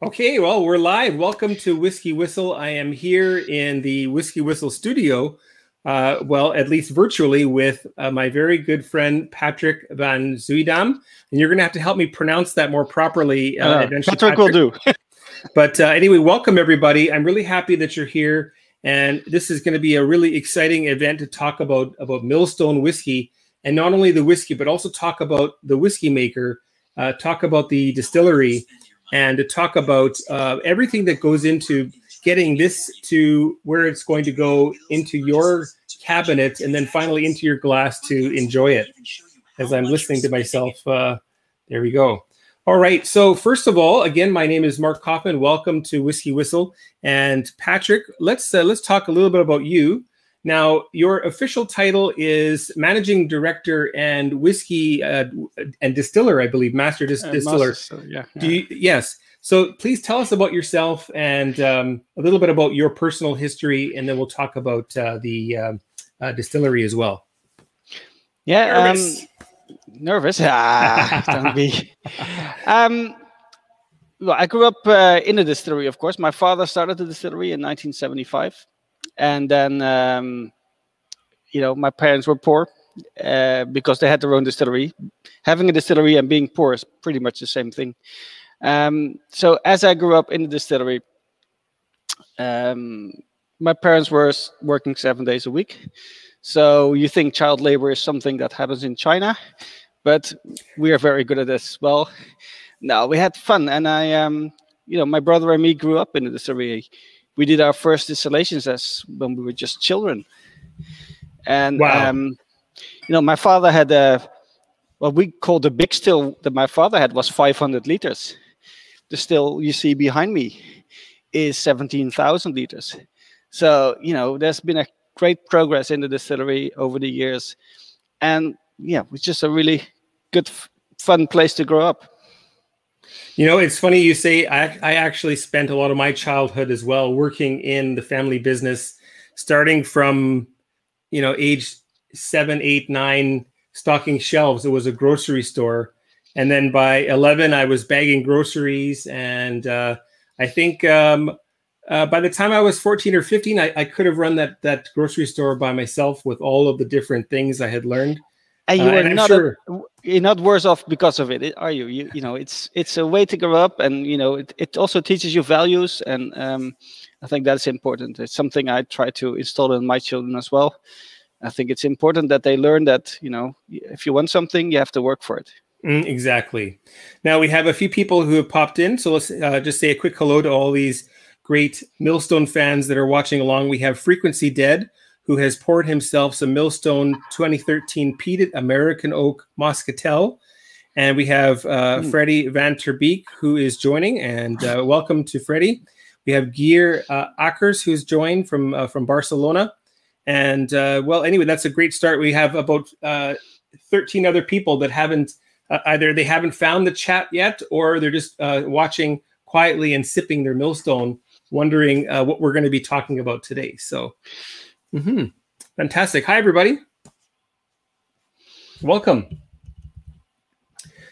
Okay, well, we're live. Welcome to Whiskey Whistle. I am here in the Whiskey Whistle studio, well, at least virtually, with my very good friend, Patrick van Zuidam. And you're going to have to help me pronounce that more properly eventually. Patrick will do. But anyway, welcome, everybody. I'm really happy that you're here. And this is going to be a really exciting event to talk about Millstone whiskey, and not only the whiskey, but also talk about the whiskey maker, talk about the distillery, and to talk about everything that goes into getting this to where it's going to go into your cabinet and then finally into your glass to enjoy it. As I'm listening to myself, there we go. All right, so first of all, again, my name is Mark Kaufman. Welcome to Whiskey Whistle. And Patrick, let's talk a little bit about you. Now, your official title is Managing Director and Whiskey and Distiller, I believe, Master Distiller. Master, yeah. Yes. So please tell us about yourself and a little bit about your personal history, and then we'll talk about the distillery as well. Yeah. Nervous? Ah, don't be. Well, I grew up in a distillery, of course. My father started the distillery in 1975, and then you know, my parents were poor because they had their own distillery. Having a distillery and being poor is pretty much the same thing. So as I grew up in the distillery, my parents were working 7 days a week. So you think child labor is something that happens in China, but we are very good at this. Well, no, we had fun, and I, you know, my brother and me grew up in the distillery. We did our first distillations as when we were just children, and wow. You know, my father had a what we call the big still that my father had was 500 liters. The still you see behind me is 17,000 liters. So you know, there's been a great progress in the distillery over the years, and yeah, it's just a really good fun place to grow up. You know, it's funny you say. I actually spent a lot of my childhood as well working in the family business, starting from, you know, age 7, 8, 9, stocking shelves. It was a grocery store, and then by 11 I was bagging groceries, and I think by the time I was 14 or 15, I could have run that grocery store by myself with all of the different things I had learned. And you are not sure... you're not worse off because of it, are you? You know, it's a way to grow up, and you know, it also teaches you values, and I think that's important. It's something I try to install in my children as well. I think it's important that they learn that, you know, if you want something, you have to work for it. Exactly. Now we have a few people who have popped in, so let's just say a quick hello to all these great Millstone fans that are watching along. We have Frequency Dead, who has poured himself some Millstone 2013 Peated American Oak Moscatel. And we have Freddie Van Terbeek, who is joining, and welcome to Freddie. We have Geert Aerts, who's joined from Barcelona. And well, anyway, that's a great start. We have about 13 other people that haven't, either they haven't found the chat yet, or they're just watching quietly and sipping their Millstone, wondering what we're going to be talking about today. So fantastic. Hi, everybody. Welcome.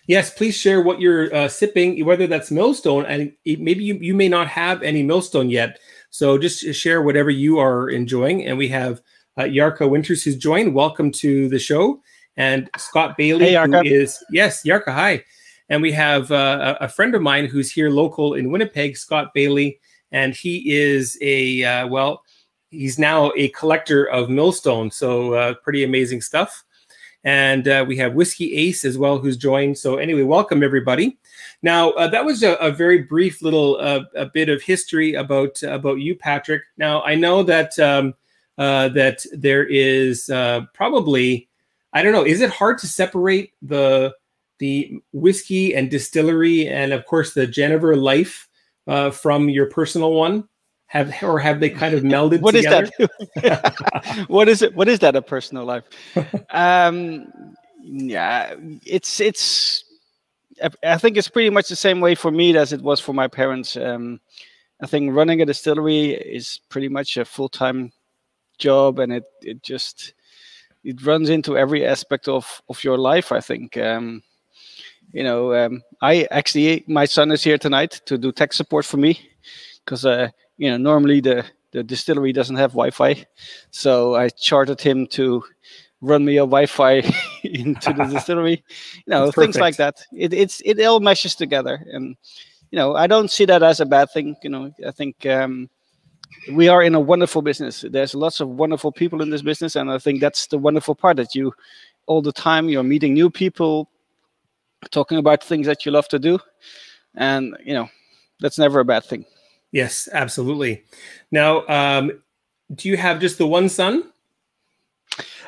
Yes, please share what you're sipping, whether that's Millstone. And maybe you may not have any Millstone yet. So just share whatever you are enjoying. And we have Jarka Winters, who's joined. Welcome to the show. And Scott Bailey, hey, Jarka. Who is, yes, Jarka, hi. And we have a friend of mine who's here local in Winnipeg, Scott Bailey. And he is a, well, he's now a collector of Millstone. So pretty amazing stuff. And we have Whiskey Ace as well, who's joined. So anyway, welcome, everybody. Now, that was a very brief little a bit of history about you, Patrick. Now, I know that, that there is probably, I don't know, is it hard to separate the whiskey and distillery and, of course, the Genever life from your personal one? Have they kind of melded what together? Is that? What is it? What is that, a personal life? Yeah, it's I think it's pretty much the same way for me as it was for my parents. I think running a distillery is pretty much a full-time job, and it just runs into every aspect of your life, I think. you know, I actually, my son is here tonight to do tech support for me, because you know, normally the distillery doesn't have Wi-Fi, so I chartered him to run me a Wi-Fi into the distillery. You know, things like that. It all meshes together, and you know, I don't see that as a bad thing. You know, I think we are in a wonderful business. There's lots of wonderful people in this business, and I think that's the wonderful part, that you all the time you're meeting new people, talking about things that you love to do, and you know, that's never a bad thing. Yes, absolutely. Now, do you have just the one son?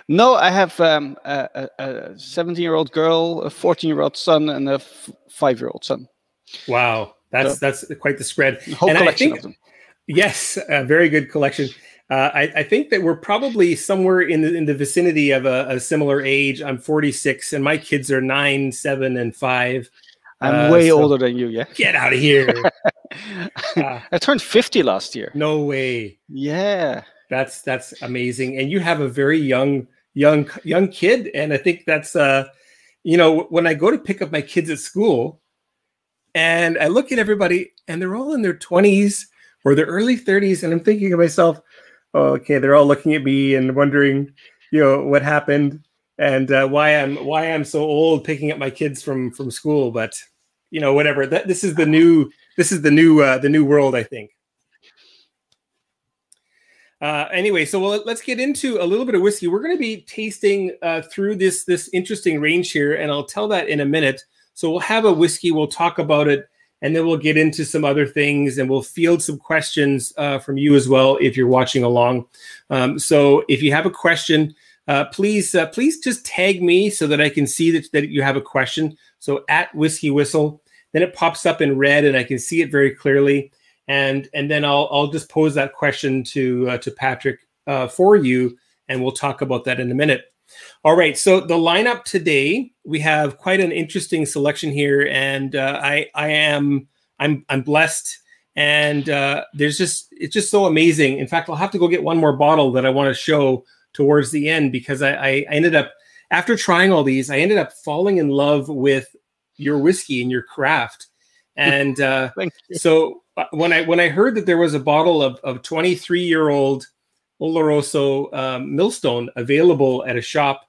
No, I have a 17-year-old girl, a 14-year-old son, and a 5-year-old son. Wow, that's quite the spread. Whole and collection of them. Yes, a very good collection. I think that we're probably somewhere in the vicinity of a similar age. I'm 46, and my kids are 9, 7, and 5. I'm way older than you, yeah? Get out of here. I turned 50 last year. No way. Yeah. That's amazing. And you have a very young kid. And I think that's, you know, when I go to pick up my kids at school and I look at everybody and they're all in their 20s or their early 30s. And I'm thinking to myself, oh, okay, they're all looking at me and wondering, you know, what happened. And why I'm so old picking up my kids from school, but you know, whatever. This is the new world, I think. Anyway, so let's get into a little bit of whiskey. We're going to be tasting through this interesting range here, and I'll tell that in a minute. So we'll have a whiskey, we'll talk about it, and then we'll get into some other things, and we'll field some questions from you as well if you're watching along. So if you have a question, please just tag me so that I can see that you have a question. So at Whiskey Whistle, then it pops up in red and I can see it very clearly. And then I'll just pose that question to Patrick for you, and we'll talk about that in a minute. All right, so the lineup today, we have quite an interesting selection here, and I'm blessed, and it's just so amazing. In fact, I'll have to go get one more bottle that I want to show towards the end, because I ended up, after trying all these, I ended up falling in love with your whiskey and your craft. And so when I heard that there was a bottle of 23-year-old Oloroso Millstone available at a shop,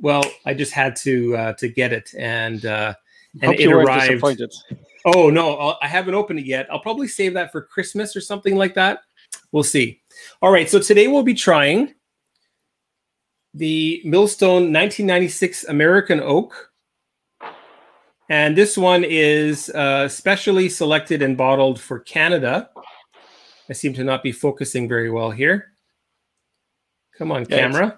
well, I just had to get it, and hope it arrived. Oh no, I haven't opened it yet. I'll probably save that for Christmas or something like that. We'll see. All right, so today we'll be trying the Millstone 1996 American Oak. And this one is specially selected and bottled for Canada. I seem to not be focusing very well here. Come on, camera.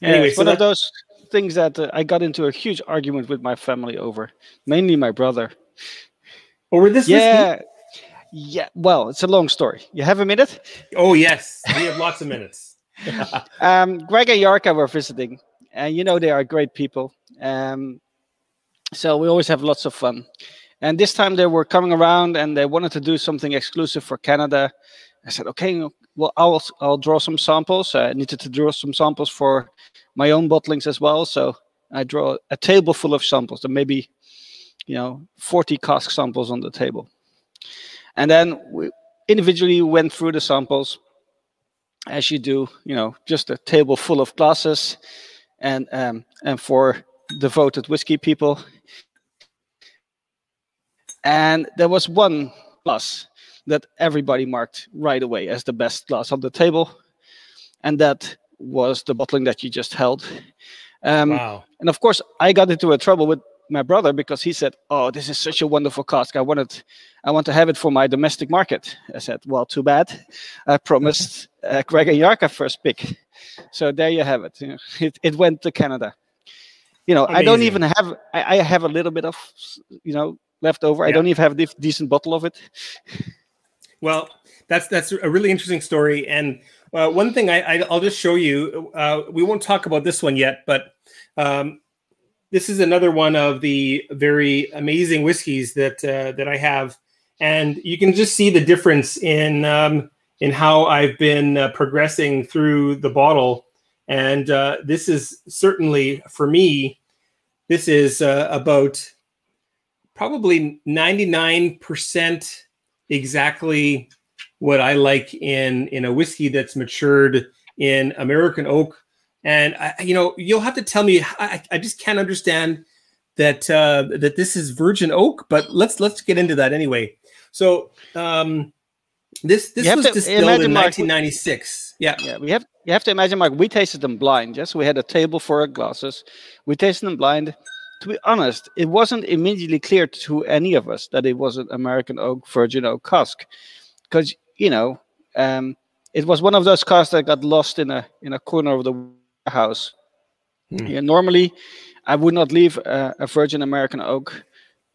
Yeah, anyway, it's one of those things that I got into a huge argument with my family over, mainly my brother. Over this whiskey? Yeah, well, it's a long story. You have a minute? Oh, yes. We have lots of minutes. Greg and Jarka were visiting, and you know, they are great people, so we always have lots of fun. And this time they were coming around and they wanted to do something exclusive for Canada. I said, okay, well, I'll draw some samples. I needed to draw some samples for my own bottlings as well, so I draw a table full of samples, and maybe, you know, 40 cask samples on the table. And then we individually went through the samples, as you do, you know, just a table full of glasses, and for devoted whiskey people. And there was one glass that everybody marked right away as the best glass on the table, and that was the bottling that you just held. Wow. And of course, I got into a trouble with my brother, because he said, "Oh, this is such a wonderful cask. I want to have it for my domestic market." I said, "Well, too bad. I promised Greg and Jarka first pick." So there you have it. You know, it went to Canada. You know, amazing. I don't even have. I have a little bit of, you know, left over. Yeah. I don't even have a decent bottle of it. Well, that's a really interesting story. And one thing I'll just show you. We won't talk about this one yet, but. This is another one of the very amazing whiskeys that I have, and you can just see the difference in how I've been progressing through the bottle. And this is certainly for me. This is about probably 99% exactly what I like in a whiskey that's matured in American oak. And I, you know, you'll have to tell me. I just can't understand that that this is virgin oak. But let's get into that anyway. So this was distilled in 1996. Yeah, yeah. You have to imagine, Mark. We tasted them blind. Yes, we had a table for our glasses. We tasted them blind. To be honest, it wasn't immediately clear to any of us that it was an American oak, virgin oak cask, because you know it was one of those casks that got lost in a corner of the house. Mm. Yeah, normally, I would not leave a Virgin American Oak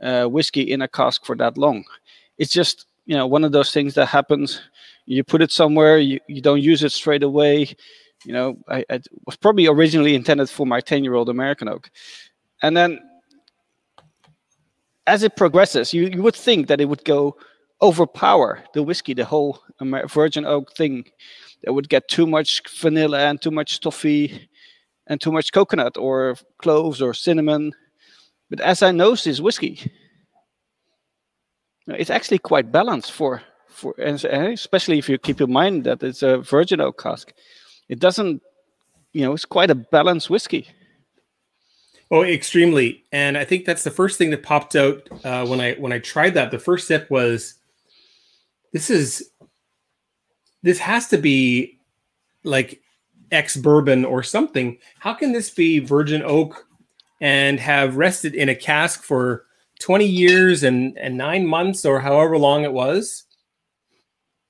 whiskey in a cask for that long. It's just, you know, one of those things that happens. You put it somewhere, you don't use it straight away. You know, I was probably originally intended for my 10-year-old American Oak, and then as it progresses, you would think that it would go overpower the whiskey, the whole Virgin Oak thing. That would get too much vanilla and too much toffee and too much coconut or cloves or cinnamon. But as I nose this whiskey, it's actually quite balanced for, and especially if you keep in mind that it's a virgin oak cask. It doesn't, you know, it's quite a balanced whiskey. Oh, extremely. And I think that's the first thing that popped out when I tried that. The first sip was, this has to be like ex-bourbon or something. How can this be virgin oak and have rested in a cask for 20 years and 9 months or however long it was?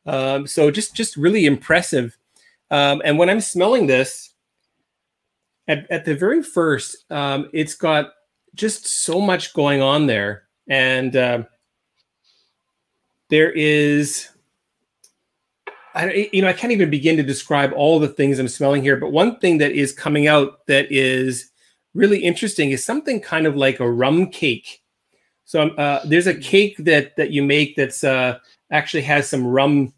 So just really impressive. And when I'm smelling this, at the very first, it's got just so much going on there. And there is... I can't even begin to describe all the things I'm smelling here, but one thing that is coming out that is really interesting is something kind of like a rum cake. So there's a cake that you make that's actually has some rum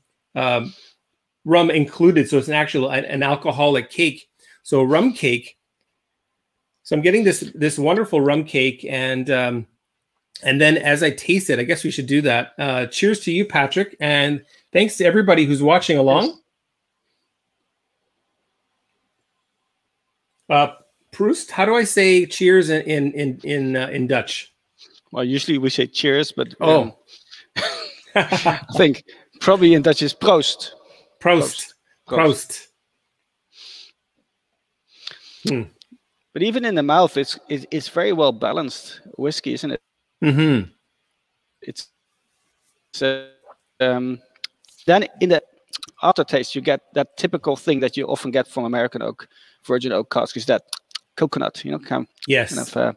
included, so it's an actual an alcoholic cake. So rum cake. So I'm getting this wonderful rum cake, and then as I taste it, I guess we should do that. Cheers to you, Patrick, and thanks to everybody who's watching along. Proust, how do I say cheers in Dutch? Well, usually we say cheers, but I think probably in Dutch is proost. Proost. Proost. Hmm. But even in the mouth, it's very well balanced whiskey, isn't it? Mm-hmm. Then in the aftertaste, you get that typical thing that you often get from American oak, virgin oak cask, is that coconut, you know, coconut.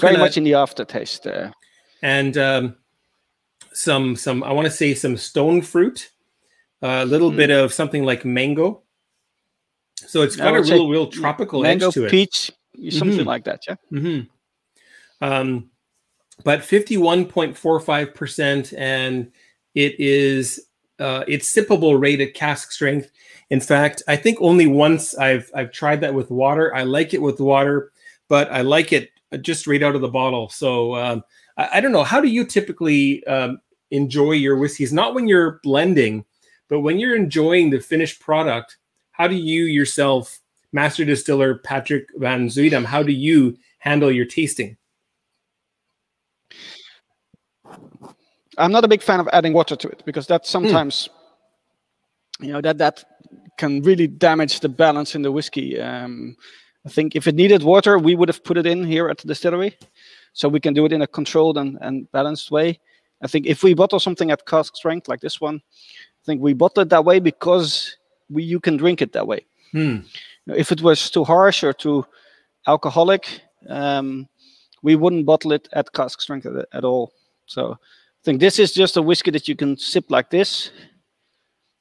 Very much in the aftertaste. And some I want to say some stone fruit, a little bit of something like mango. So it's got a real tropical edge to it. Mango, peach, something like that, yeah? Mm-hmm. But 51.45%, and it is it's sippable rate at cask strength. In fact, I think only once I've tried that with water. I like it with water, but I like it just right out of the bottle. So I don't know. How do you typically enjoy your whiskeys? Not when you're blending, but when you're enjoying the finished product. How do you yourself, master distiller Patrick van Zuidam, how do you handle your tasting? I'm not a big fan of adding water to it, because that sometimes, you know, that can really damage the balance in the whiskey. I think if it needed water, we would have put it in here at the distillery, so we can do it in a controlled and balanced way. I think if we bottle something at cask strength like this one, I think we bottle it that way because you can drink it that way. Hmm. You know, if it was too harsh or too alcoholic, we wouldn't bottle it at cask strength at all. So I think this is just a whiskey that you can sip like this.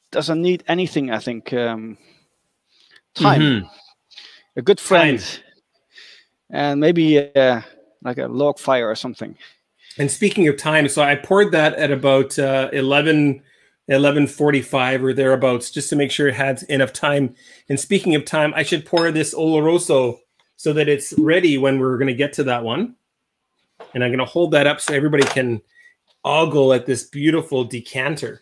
Doesn't need anything, I think. Time. Mm-hmm. A good friend. Time. And maybe like a log fire or something. And speaking of time, so I poured that at about 11:45 or thereabouts, just to make sure it had enough time. And speaking of time, I should pour this Oloroso so that it's ready when we're going to get to that one. And I'm going to hold that up so everybody can ogle at this beautiful decanter.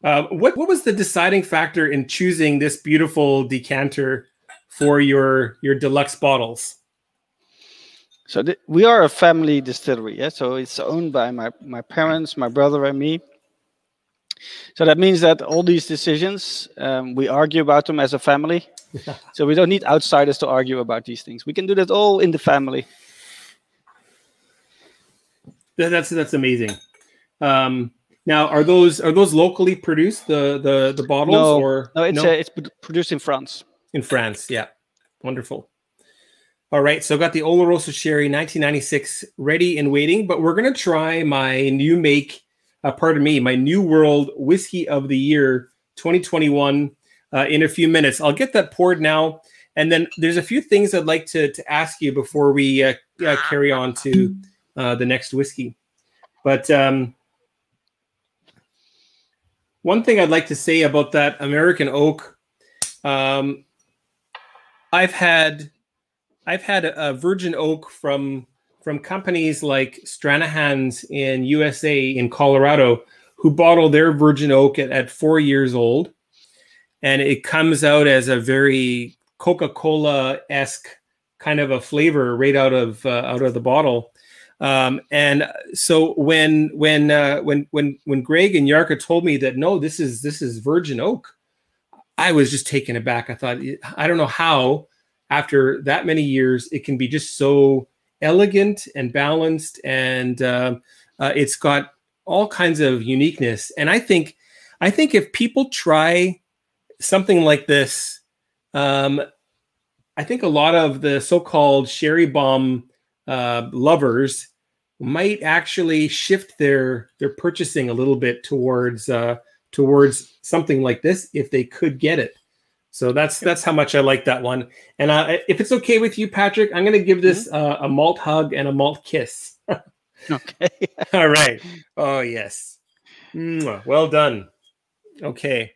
What was the deciding factor in choosing this beautiful decanter for your deluxe bottles? So we are a family distillery, yeah. So it's owned by my parents, my brother, and me. So that means that all these decisions, we argue about them as a family. So we don't need outsiders to argue about these things. We can do that all in the family. That's amazing. Now, are those locally produced, the bottles? No, or no, it's produced in France. In France, yeah, wonderful. All right, so I've got the Oloroso Sherry 1996 ready and waiting, but we're going to try my new make, my New World Whiskey of the Year 2021 in a few minutes. I'll get that poured now, and then there's a few things I'd like to ask you before we carry on to the next whiskey. But one thing I'd like to say about that American Oak, I've had a virgin oak from companies like Stranahan's in USA, in Colorado, who bottle their virgin oak at 4 years old. And it comes out as a very Coca-Cola-esque kind of a flavor right out of the bottle. And so when Greg and Jarka told me that, no, this is virgin oak, I was just taken aback. I thought, I don't know how, after that many years, it can be just so elegant and balanced, and it's got all kinds of uniqueness. And I think if people try something like this, I think a lot of the so-called sherry bomb lovers might actually shift their purchasing a little bit towards something like this if they could get it. So that's how much I like that one. And if it's okay with you, Patrick, I'm going to give this a malt hug and a malt kiss. Okay. All right. Oh, yes. Well done. Okay.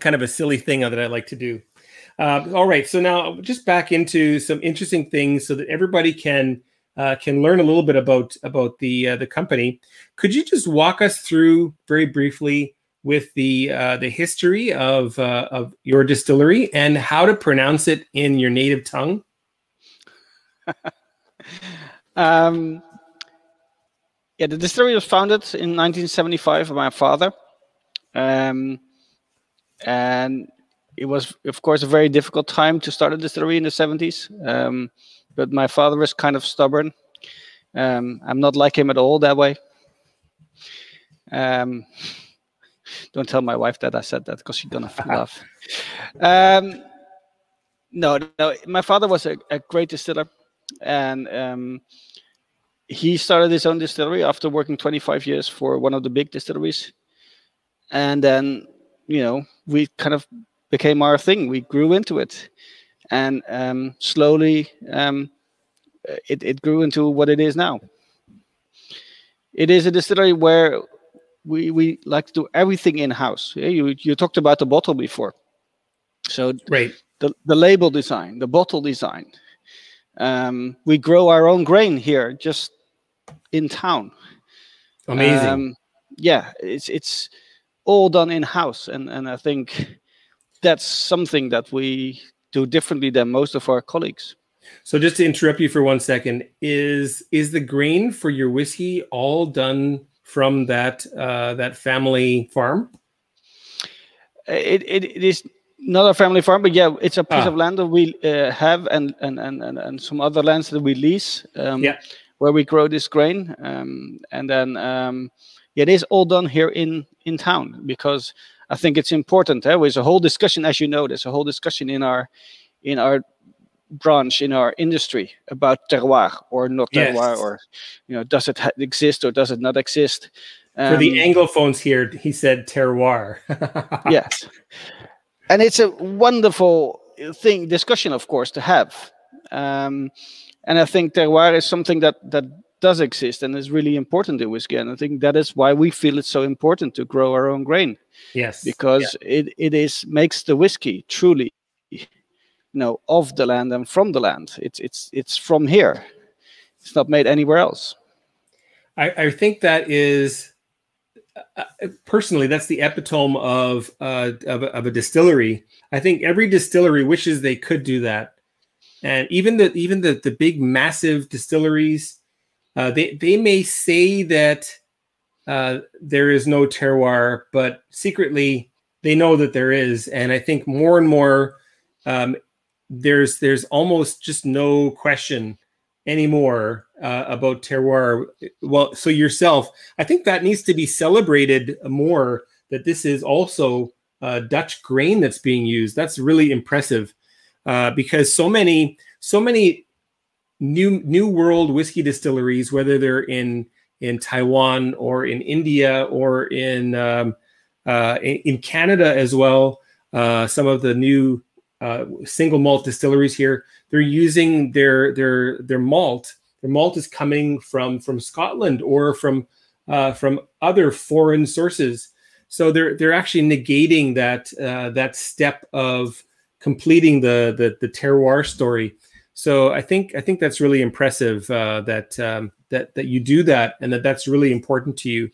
Kind of a silly thing that I like to do. All right. So now just back into some interesting things so that everybody can learn a little bit about the company. Could you just walk us through very briefly with the history of your distillery and how to pronounce it in your native tongue? Yeah, the distillery was founded in 1975 by my father. And it was, of course, a very difficult time to start a distillery in the 70s. But my father was kind of stubborn. I'm not like him at all that way. Don't tell my wife that I said that, because she's gonna laugh. No, my father was a great distiller, and he started his own distillery after working 25 years for one of the big distilleries. And then, you know, we kind of became our thing. We grew into it, and slowly it grew into what it is now. It is a distillery where we like to do everything in-house. Yeah, you talked about the bottle before. So right. The label design, the bottle design. We grow our own grain here, just in town. Amazing. Yeah, it's all done in-house. And I think that's something that we do differently than most of our colleagues. So just to interrupt you for 1 second, is the grain for your whiskey all done from that family farm? It is not a family farm, but yeah, it's a piece of land that we have, and some other lands that we lease, where we grow this grain, and then it is all done here in town, because I think it's important. There's a whole discussion, as you know, there's a whole discussion in our branch, in our industry, about terroir or not terroir, or does it exist or does it not exist? For the Anglophones here, he said terroir. Yes, and it's a wonderful discussion, of course, to have. And I think terroir is something that does exist and is really important in whiskey, and I think that is why we feel it's so important to grow our own grain. Yes, because it makes the whiskey truly, of the land and from the land. It's from here. It's not made anywhere else. I think that is, personally, that's the epitome of a distillery. I think every distillery wishes they could do that. And even the big massive distilleries, they may say that there is no terroir, but secretly they know that there is. And I think more and more there's almost just no question anymore about terroir. Well, so yourself, I think that needs to be celebrated more, that this is also Dutch grain that's being used. That's really impressive, because so many new world whiskey distilleries, whether they're in Taiwan or in India or in Canada as well, some of the new single malt distilleries here, they're using their malt. Their malt is coming from Scotland or from other foreign sources. So they're actually negating that that step of completing the terroir story. So I think that's really impressive that you do that, and that's really important to you.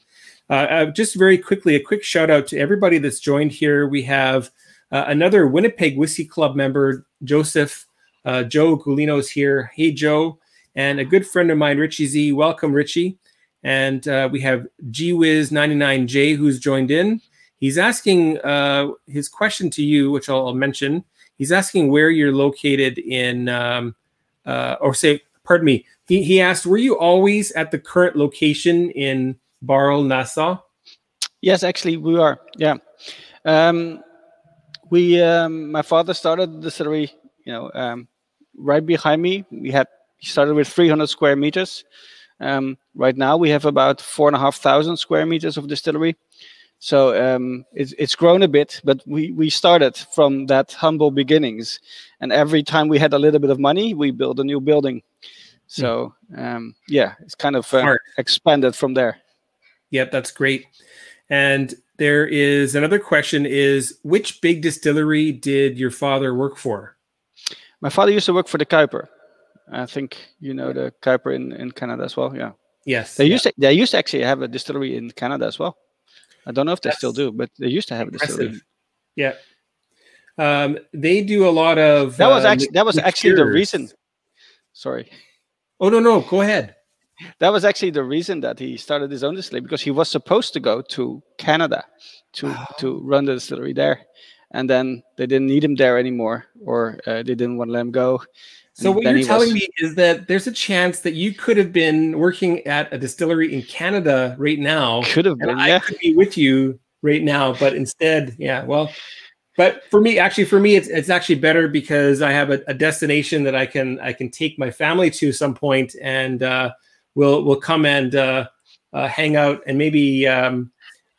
Just very quickly, a quick shout out to everybody that's joined here. We have another Winnipeg Whiskey Club member, Joseph Joe Gulino's here. Hey, Joe. And a good friend of mine, Richie Z. Welcome, Richie. And we have GWiz99J who's joined in. He's asking his question to you, which I'll mention. He's asking where you're located in, pardon me. He asked, were you always at the current location in Barl, Nassau? Yes, actually we are, yeah. My father started the distillery, right behind me. He started with 300 square meters. Right now we have about 4,500 square meters of distillery. So it's grown a bit, but we started from that humble beginnings. And every time we had a little bit of money, we built a new building. So yeah, it's kind of expanded from there. Yep, that's great. And there is another question is, which big distillery did your father work for? My father used to work for the Kuiper. I think you know the Kuiper in Canada as well, yeah. Yes. They used to actually have a distillery in Canada as well. I don't know if they still do, but they used to have a distillery. Yeah. They do a lot of... That was actually the reason. Sorry. Oh, no, go ahead. That was actually the reason that he started his own distillery, because he was supposed to go to Canada to run the distillery there, and then they didn't need him there anymore, or they didn't want to let him go. So what you're telling me is that there's a chance that you could have been working at a distillery in Canada right now. Could have been, and I could be with you right now, but instead, yeah, well, but for me, it's actually better, because I have a destination that I can take my family to some point, and we'll come and hang out, and maybe I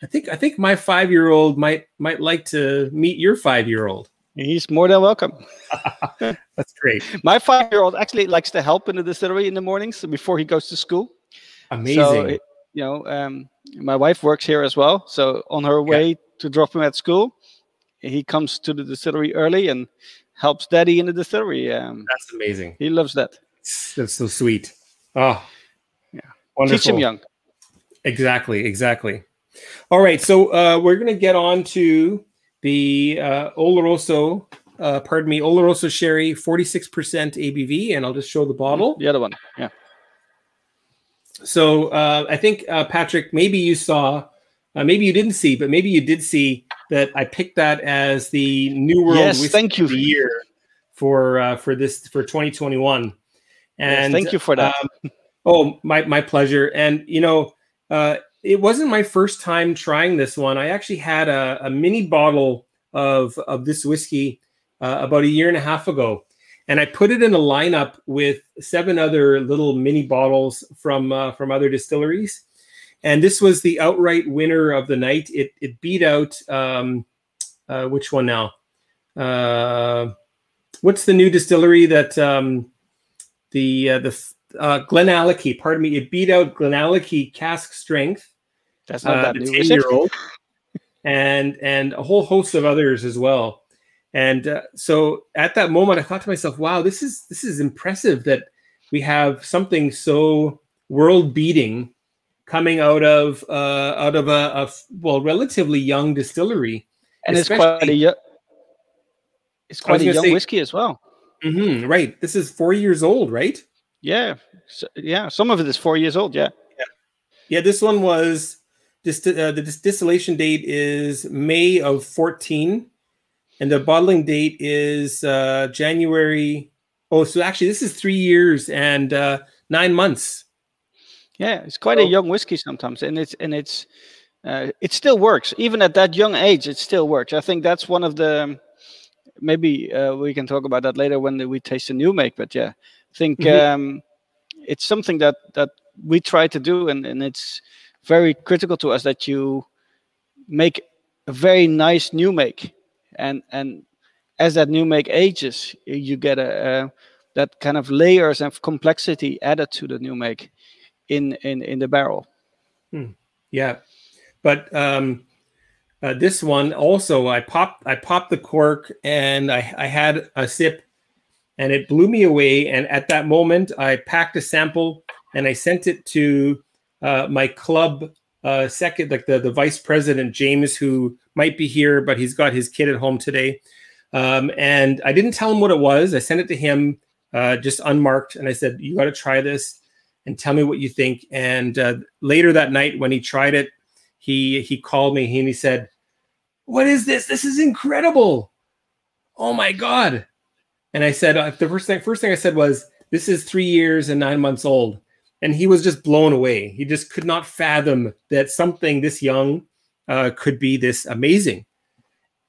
think my 5-year-old might like to meet your 5-year-old. He's more than welcome. That's great. My 5-year-old actually likes to help in the distillery in the mornings before he goes to school. Amazing. So, my wife works here as well, so on her way to drop him at school, he comes to the distillery early and helps Daddy in the distillery. That's amazing. He loves that. That's so sweet. Oh. Wonderful. Teach him young. Exactly. All right, so we're going to get on to the Oloroso, Oloroso Sherry, 46% ABV, and I'll just show the bottle. The other one, yeah. So I think, Patrick, maybe you did see that I picked that as the New World Whiskey of the Year for 2021. And yes, thank you for that. Oh, my pleasure. And, it wasn't my first time trying this one. I actually had a mini bottle of this whiskey about 1.5 years ago. And I put it in a lineup with 7 other little mini bottles from other distilleries. And this was the outright winner of the night. It beat out, which one now? What's the new distillery that Glenallachie, pardon me, it beat out Glenallachie cask strength. That's not that new, 10-year-old, and a whole host of others as well. And so at that moment, I thought to myself, "Wow, this is impressive that we have something so world-beating coming out of a relatively young distillery, and it's quite a young whiskey as well. Mm-hmm, right, this is 4 years old, right? Yeah, so, yeah. Some of it is 4 years old. Yeah, yeah. Yeah, this one was the distillation date is May of 14, and the bottling date is January. Oh, so actually, this is 3 years and 9 months. Yeah, it's quite a young whiskey sometimes, and it still works even at that young age. It still works. I think that's one of the maybe we can talk about that later when we taste a new make. But yeah, I think it's something that we try to do, and it's very critical to us that you make a very nice new make, and as that new make ages, you get that kind of layers and complexity added to the new make in the barrel. Yeah, but this one also, I popped the cork and I had a sip, and it blew me away. And at that moment, I packed a sample and I sent it to my club second, like the vice president James, who might be here, but he's got his kid at home today. And I didn't tell him what it was. I sent it to him just unmarked, and I said, "You got to try this and tell me what you think." And later that night, when he tried it, he called me and he said, "What is this? This is incredible! Oh my god!" And I said, "The first thing I said was, this is 3 years and 9 months old," and he was just blown away. He just could not fathom that something this young could be this amazing.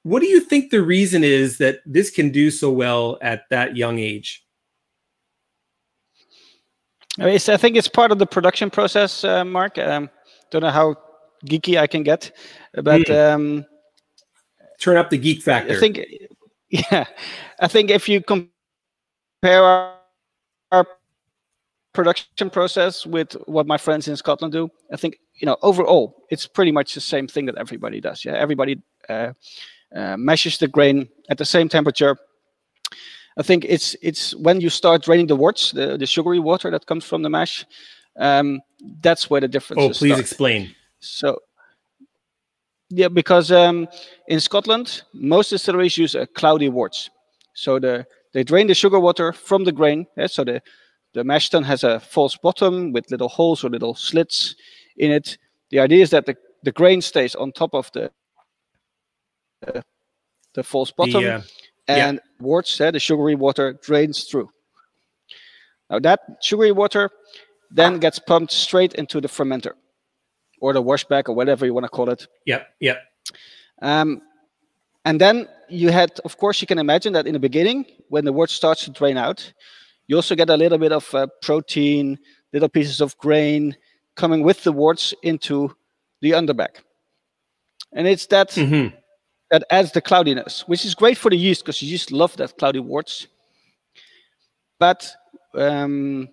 What do you think the reason is that this can do so well at that young age? I think it's part of the production process, Mark. Don't know how geeky I can get, but turn up the geek factor. I think if you compare our production process with what my friends in Scotland do, I think overall it's pretty much the same thing that everybody does. Yeah, everybody meshes the grain at the same temperature. I think it's when you start draining the worts, the sugary water that comes from the mash, that's where the difference is. Oh, please explain. So, yeah, because in Scotland, most distilleries use a cloudy wort. So they drain the sugar water from the grain. Yeah? So the mash tun has a false bottom with little holes or little slits in it. The idea is that the grain stays on top of the false bottom. Yeah. And worts, the sugary water, drains through. Now that sugary water then gets pumped straight into the fermenter, or the washback, or whatever you want to call it. Yeah. And then you had, of course, you can imagine that in the beginning, when the wort starts to drain out, you also get a little bit of protein, little pieces of grain coming with the worts into the underback, and it's that. Mm-hmm. That adds the cloudiness, which is great for the yeast because the yeast love that cloudy worts. But to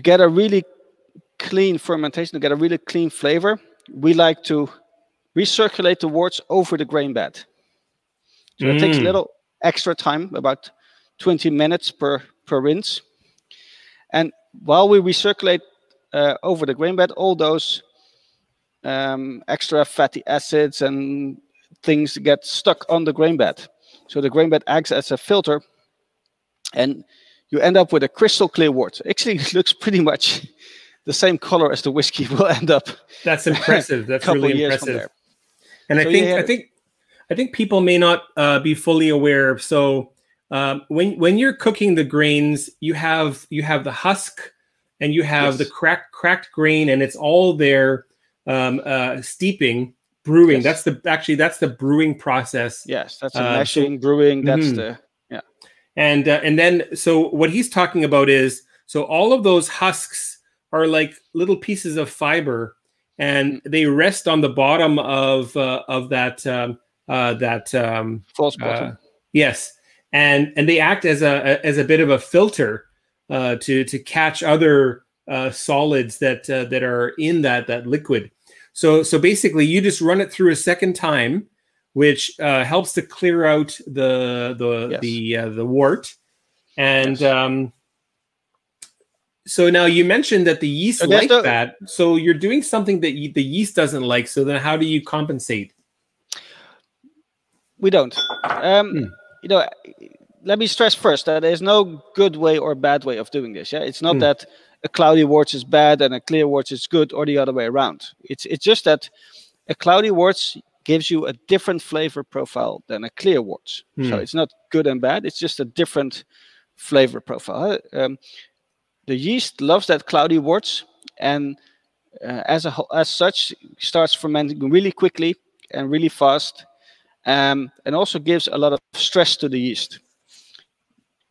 get a really clean fermentation, to get a really clean flavor, we like to recirculate the worts over the grain bed. So it takes a little extra time, about 20 minutes per rinse. And while we recirculate over the grain bed, all those extra fatty acids and things get stuck on the grain bed. So the grain bed acts as a filter, and you end up with a crystal clear wort. Actually, it looks pretty much the same color as the whiskey will end up. That's impressive. That's really impressive. And so I think people may not be fully aware. So when you're cooking the grains, you have the husk, and you have the cracked grain, and it's all there steeping. Brewing. Yes. That's the brewing process. Yes, that's the mashing, brewing. That's the And then so what he's talking about is all of those husks are like little pieces of fiber, and they rest on the bottom of that false bottom. Yes, and they act as a bit of a filter to catch other solids that are in that liquid. So basically, you just run it through a second time, which helps to clear out the wort, and So now you mentioned that the yeast likes that. So you're doing something that the yeast doesn't like. So then how do you compensate? We don't. You know, let me stress first that there's no good way or bad way of doing this. Yeah, it's not that a cloudy wort is bad and a clear wort is good, or the other way around. It's just that a cloudy wort gives you a different flavor profile than a clear wort. So it's not good and bad. It's just a different flavor profile. The yeast loves that cloudy wort, and as such starts fermenting really quickly and really fast, and also gives a lot of stress to the yeast.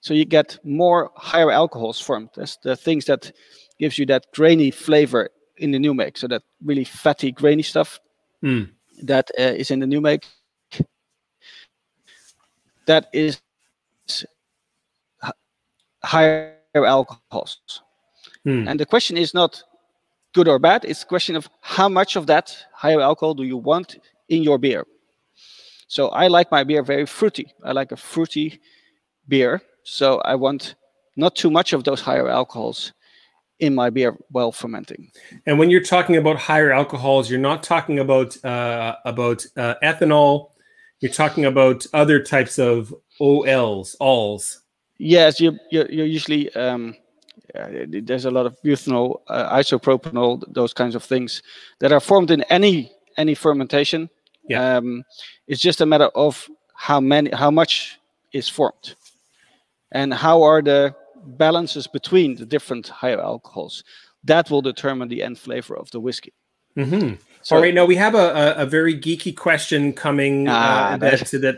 So you get more higher alcohols formed. That's the things that gives you that grainy flavor in the new make. So that really fatty, grainy stuff that is in the new make. That is higher alcohols. And the question is not good or bad. It's a question of how much of that higher alcohol do you want in your beer. So I like my beer very fruity. I like a fruity beer. So I want not too much of those higher alcohols in my beer while fermenting. And when you're talking about higher alcohols, you're not talking about ethanol. You're talking about other types of OLs, alls. Yes, you're usually there's a lot of butanol, isopropanol, those kinds of things that are formed in any fermentation. Yeah. It's just a matter of how much is formed. And how are the balances between the different higher alcohols? That will determine the end flavor of the whiskey. So, all right, now we have a very geeky question coming that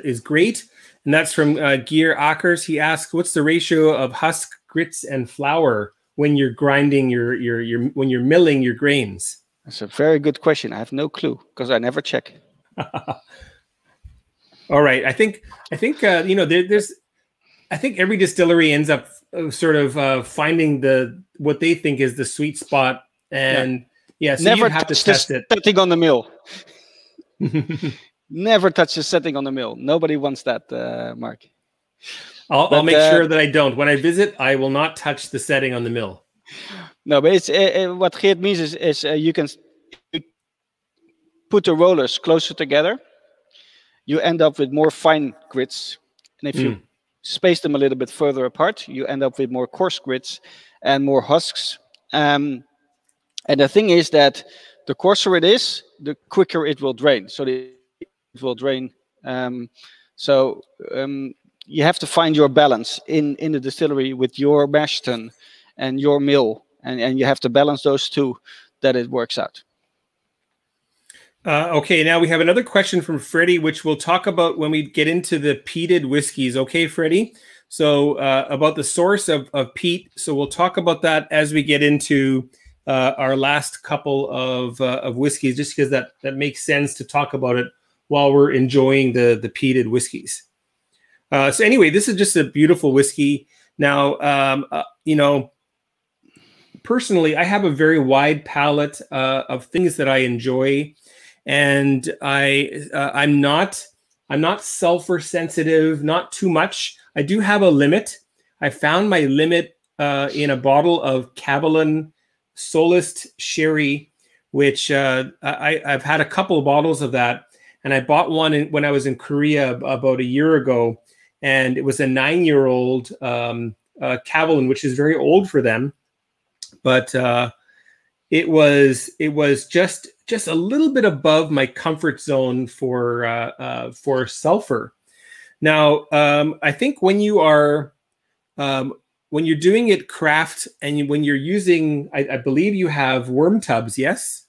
is great. And that's from Geert Aerts. He asks, what's the ratio of husk, grits, and flour when you're grinding when you're milling your grains? That's a very good question. I have no clue because I never check. All right. I think you know, I think every distillery ends up sort of finding what they think is the sweet spot, and so never you have to test it. Setting on the mill. Never touch the setting on the mill. Nobody wants that, Mark. I'll make sure that I don't. When I visit, I will not touch the setting on the mill. No, but it's what Geert means is you can put the rollers closer together. You end up with more fine grits, and if you space them a little bit further apart, you end up with more coarse grits and more husks. And the thing is that the coarser it is, the quicker it will drain. So it will drain. You have to find your balance in the distillery with your mash tun and your mill, and you have to balance those two that it works out. Okay, now we have another question from Freddie, which we'll talk about when we get into the peated whiskeys. Okay, Freddie? So about the source of peat. So we'll talk about that as we get into our last couple of whiskeys, just because that makes sense to talk about it while we're enjoying the peated whiskeys. So anyway, this is just a beautiful whiskey. Now, you know, personally, I have a very wide palette of things that I enjoy. And I'm not sulfur sensitive, not too much. I do have a limit. I found my limit in a bottle of Kavalan Solist Sherry, which I've had a couple of bottles of that. And I bought one when I was in Korea about a year ago. And it was a 9-year-old Kavalan, which is very old for them. But it was just a little bit above my comfort zone for sulfur. Now, I think when you're doing it craft and when you're using, I believe you have worm tubs, yes?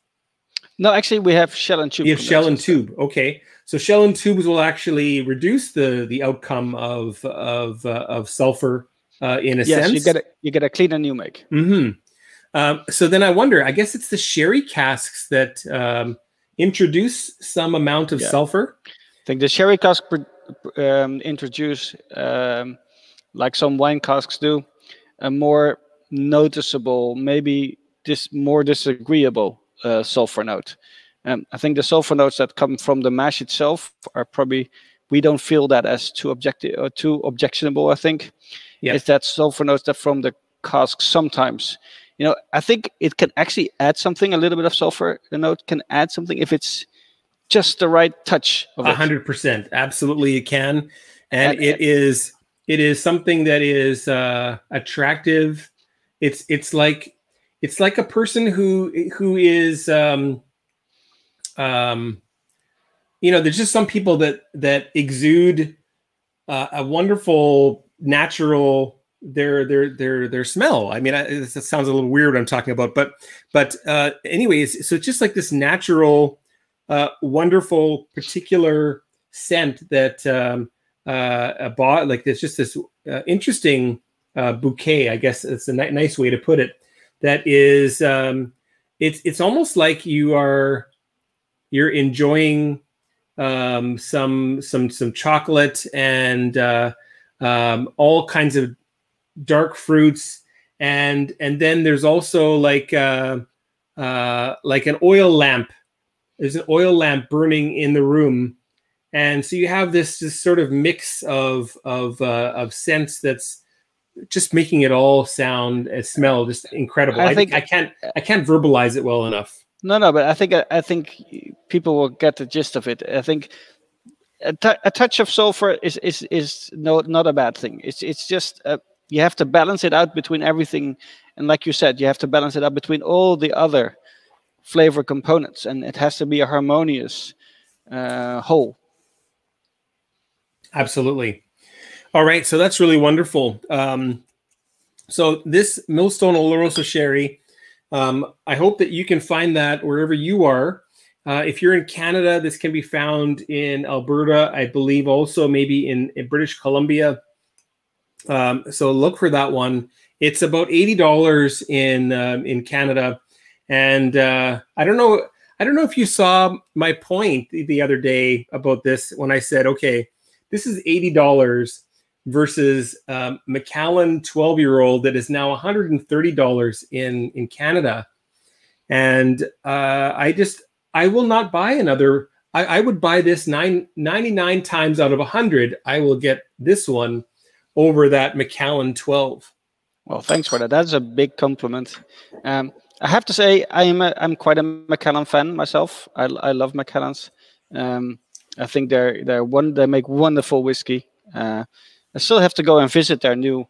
No, actually we have shell and tube. You have shell and tube, okay. So shell and tubes will actually reduce the outcome of sulfur in a sense. Yes, you get a cleaner new make. Mm-hmm. So then I wonder, I guess it's the sherry casks that introduce some amount of sulfur. I think the sherry cask introduce, like some wine casks do, a more noticeable, maybe more disagreeable sulfur note. I think the sulfur notes that come from the mash itself are probably, we don't feel that as too objectionable, I think. It's that sulfur notes that from the cask sometimes. You know, I think it can actually add something. A little bit of sulfur, you know, it can add something if it's just the right touch of it. 100%, absolutely, it can, and it is something that is attractive. It's like a person who is you know, there's just some people that exude a wonderful natural their smell. I mean, it sounds a little weird what I'm talking about, but anyways, so it's just like this natural, wonderful particular scent that there's just this interesting bouquet. I guess it's a nice way to put it. That is, it's almost like you're enjoying some chocolate and all kinds of dark fruits, and then there's also like an oil lamp. There's an oil lamp burning in the room, and so you have this sort of mix of scents that's just making it all sound and smell just incredible. I can't verbalize it well enough. No, but I think people will get the gist of it. I think a touch of sulfur is not a bad thing. It's just you have to balance it out between everything, and like you said, you have to balance it out between all the other flavor components, and it has to be a harmonious whole. Absolutely. All right, so that's really wonderful. So this Millstone Oloroso Sherry, I hope that you can find that wherever you are. If you're in Canada, this can be found in Alberta, I believe, also maybe in British Columbia. So look for that one. It's about $80 in Canada, and I don't know if you saw my point the other day about this when I said, okay, this is $80. Versus Macallan 12-year-old that is now $130 in Canada, and I will not buy another. I would buy this 99 times out of 100. I will get this one over that Macallan 12. Well, thanks for that. That's a big compliment. I have to say I'm quite a Macallan fan myself. I love Macallans. I think they make wonderful whiskey. I still have to go and visit their new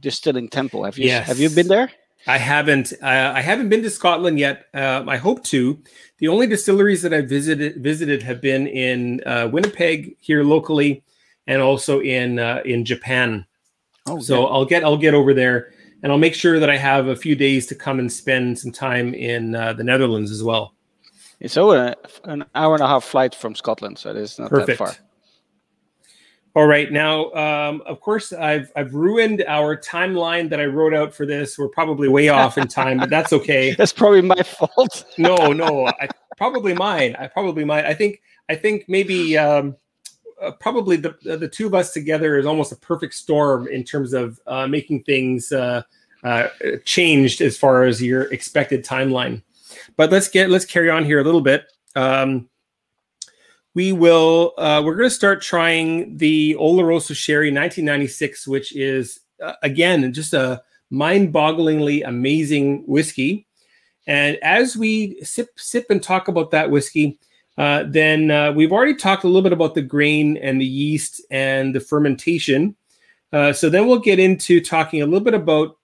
distilling temple. Have you been there? I haven't. I haven't been to Scotland yet. I hope to. The only distilleries that I visited have been in Winnipeg here locally, and also in Japan. Oh, so good. I'll get over there, and I'll make sure that I have a few days to come and spend some time in the Netherlands as well. It's over an hour-and-a-half flight from Scotland, so it's not perfect. That far. All right, now, of course, I've ruined our timeline that I wrote out for this. We're probably way off in time, but that's okay. That's probably my fault. No, probably mine. I think maybe probably the two of us together is almost a perfect storm in terms of making things changed as far as your expected timeline. But let's carry on here a little bit. We're going to start trying the Oloroso Sherry 1996, which is, again, just a mind-bogglingly amazing whiskey. And as we sip and talk about that whiskey, then we've already talked a little bit about the grain and the yeast and the fermentation. So then we'll get into talking a little bit about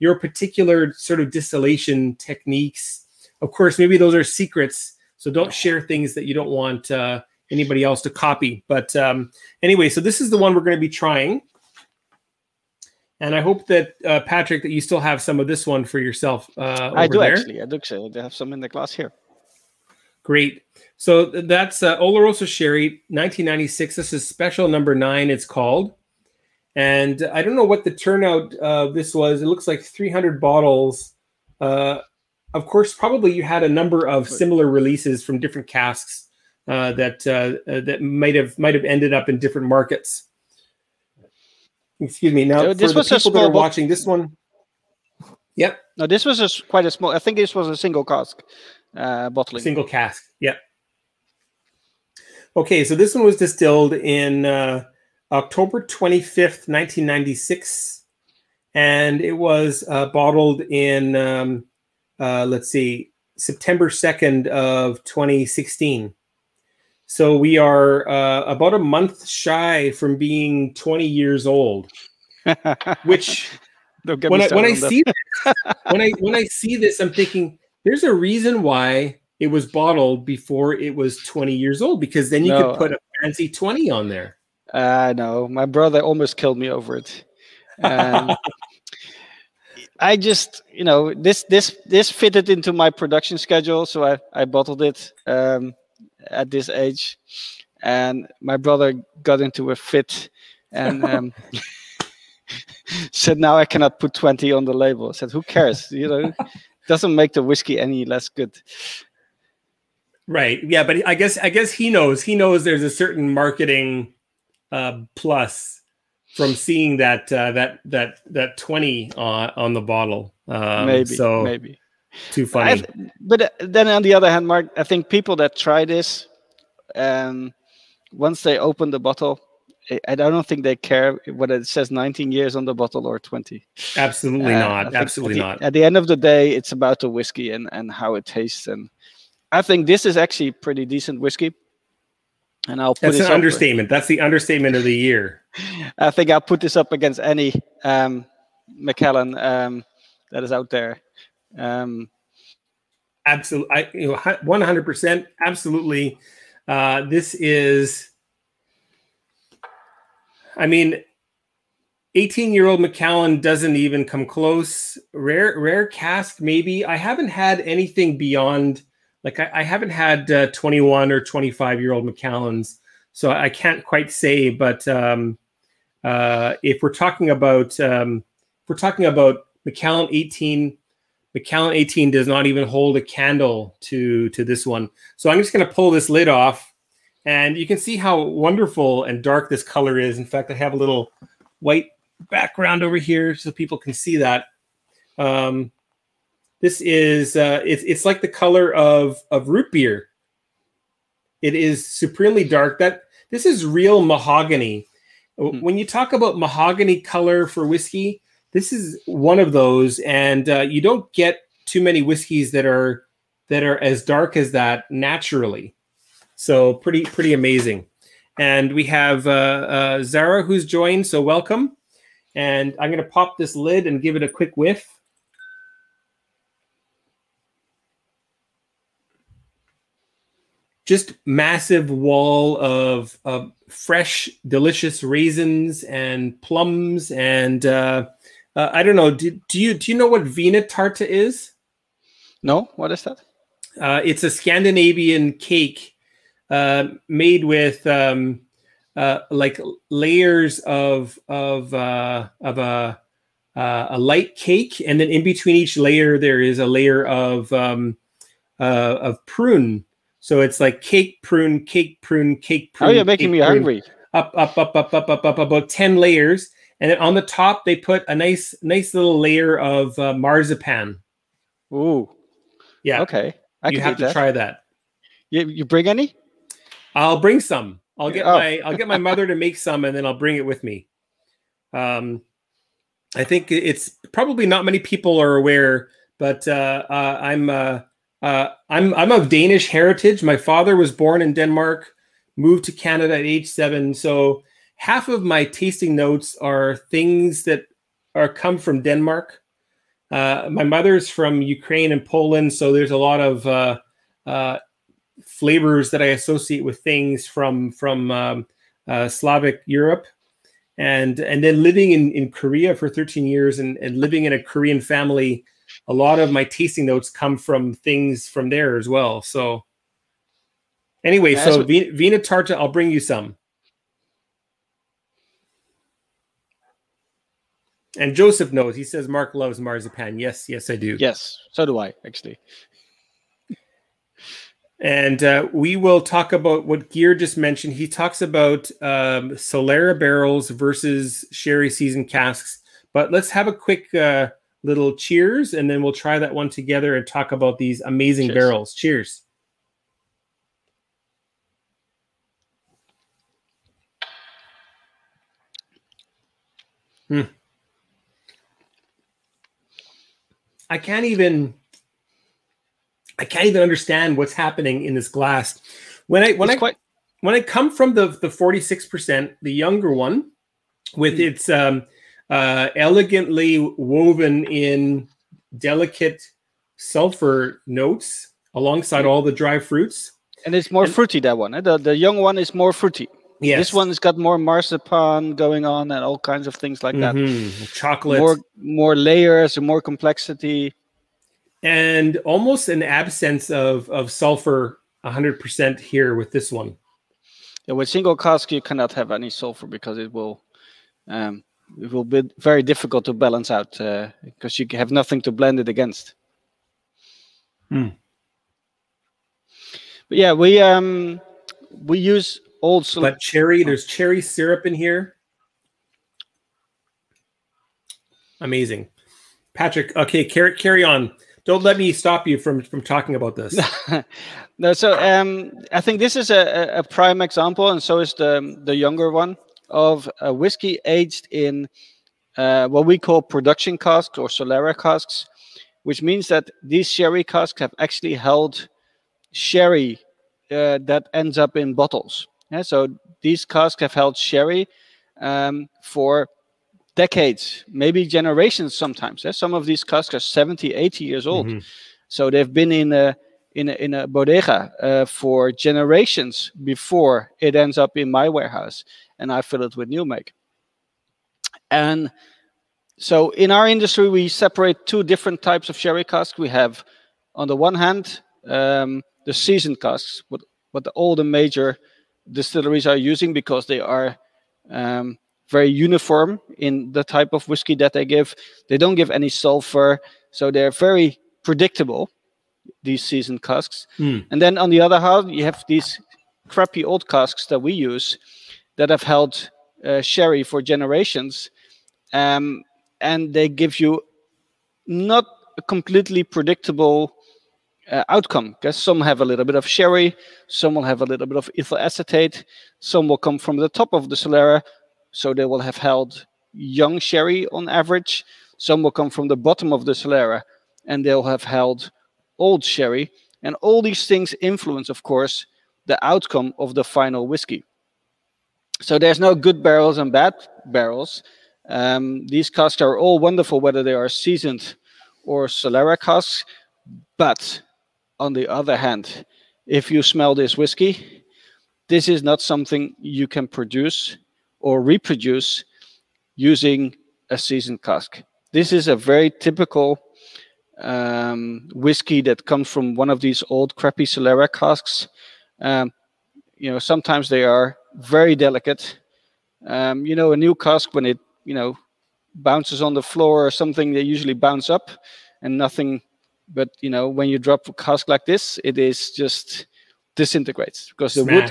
your particular sort of distillation techniques. Of course, maybe those are secrets. So don't share things that you don't want anybody else to copy. But anyway, so this is the one we're going to be trying. And I hope that, Patrick, that you still have some of this one for yourself over I do, there. Actually. I do, actually. I have some in the glass here. Great. So that's Oloroso Sherry, 1996. This is special number 9, it's called. And I don't know what the turnout of this was. It looks like 300 bottles. Of course, probably you had a number of similar releases from different casks that might have ended up in different markets. Excuse me. Now, so this for was the people that are watching this one. Yep. No, this was quite a small. I think this was a single cask bottling. Single cask. Yep. Okay, so this one was distilled in October 25th, 1996, and it was bottled in, let's see, September 2nd of 2016. So we are about a month shy from being 20 years old, which when I see this, I'm thinking there's a reason why it was bottled before it was 20 years old, because then you could put a fancy 20 on there. No, my brother almost killed me over it. I just, you know, this fitted into my production schedule, so I bottled it at this age, and my brother got into a fit and said, "Now I cannot put 20 on the label." I said, "Who cares? You know, doesn't make the whiskey any less good." Right? Yeah, but I guess he knows. He knows there's a certain marketing plus from seeing that that 20 on the bottle. Maybe. Too funny. But then on the other hand, Mark, I think people that try this, once they open the bottle, I don't think they care whether it says 19 years on the bottle or 20. Absolutely not. Absolutely not. At the end of the day, it's about the whiskey and how it tastes. And I think this is actually pretty decent whiskey. And I'll put That's an understatement. That's the understatement of the year. I think I'll put this up against any Macallan that is out there. Absolutely, you know, 100%. Absolutely, this is. I mean, 18-year-old Macallan doesn't even come close. Rare cask, maybe. I haven't had anything beyond, like I haven't had 21 or 25-year-old Macallans, so I can't quite say. But if we're talking about, Macallan 18. Macallan 18 does not even hold a candle to this one. So I'm just going to pull this lid off, and you can see how wonderful and dark this color is. In fact, I have a little white background over here so people can see that. This is, it's like the color of root beer. It is supremely dark. This is real mahogany. Mm-hmm. When you talk about mahogany color for whiskey, this is one of those, and you don't get too many whiskeys that are as dark as that naturally. So pretty amazing. And we have Zara who's joined, so welcome. And I'm going to pop this lid and give it a quick whiff. Just massive wall of fresh, delicious raisins and plums and... I don't know. Do you know what Vina Tarta is? No. What is that? It's a Scandinavian cake made with like layers of a light cake, and then in between each layer there is a layer of prune. So it's like cake, prune, cake, prune, cake, prune. Oh, you're making me hungry. Up, about 10 layers. And then on the top, they put a nice little layer of marzipan. Ooh, yeah. Okay, you have to try that. You bring any? I'll bring some. I'll get my mother to make some, and then I'll bring it with me. I think it's probably not many people are aware, but I'm of Danish heritage. My father was born in Denmark, moved to Canada at age 7, so. Half of my tasting notes are things that come from Denmark. My mother's from Ukraine and Poland, so there's a lot of flavors that I associate with things from Slavic Europe. And then living in Korea for 13 years and living in a Korean family, a lot of my tasting notes come from things from there as well. So anyway, so Vina Tarta, I'll bring you some. And Joseph knows. He says Mark loves marzipan. Yes, yes, I do. Yes, so do I, actually. And we will talk about what Geert just mentioned. He talks about Solera barrels versus sherry season casks. But let's have a quick little cheers, and then we'll try that one together and talk about these amazing barrels. Cheers. Hmm. I can't even understand what's happening in this glass. When I come from the 46%, the younger one, with its elegantly woven in delicate sulfur notes alongside all the dry fruits. And it's more fruity, that one. Eh? The young one is more fruity. Yes. This one's got more marzipan going on and all kinds of things like that. Chocolate. More layers and more complexity. And almost an absence of sulfur 100% here with this one. Yeah, with single cask, you cannot have any sulfur because it will be very difficult to balance out because you have nothing to blend it against. But yeah, we use also but cherry. There's cherry syrup in here. Amazing, Patrick. Okay, carry on. Don't let me stop you from talking about this. No, so I think this is a prime example, and so is the younger one, of a whiskey aged in what we call production casks or Solera casks, which means that these sherry casks have actually held sherry that ends up in bottles. Yeah, so these casks have held sherry for decades, maybe generations sometimes. Yeah? Some of these casks are 70, 80 years old. So they've been in a bodega for generations before it ends up in my warehouse. And I fill it with new make. And so in our industry, we separate two different types of sherry casks. We have, on the one hand, the seasoned casks, what all the major distilleries are using because they are very uniform in the type of whiskey that they give. They don't give any sulfur, so they're very predictable, these seasoned casks. And then on the other hand, you have these crappy old casks that we use that have held sherry for generations, and they give you not a completely predictable outcome, because some have a little bit of sherry, some will have a little bit of ethyl acetate, some will come from the top of the Solera, so they will have held young sherry on average, some will come from the bottom of the Solera, and they'll have held old sherry, and all these things influence, of course, the outcome of the final whiskey. So there's no good barrels and bad barrels. These casks are all wonderful, whether they are seasoned or Solera casks. But on the other hand, if you smell this whiskey, this is not something you can produce or reproduce using a seasoned cask. This is a very typical whiskey that comes from one of these old crappy Solera casks. You know, sometimes they are very delicate. You know, a new cask, when it, you know, bounces on the floor or something, they usually bounce up and nothing. But, you know, when you drop a cask like this, it is just disintegrates because the wood,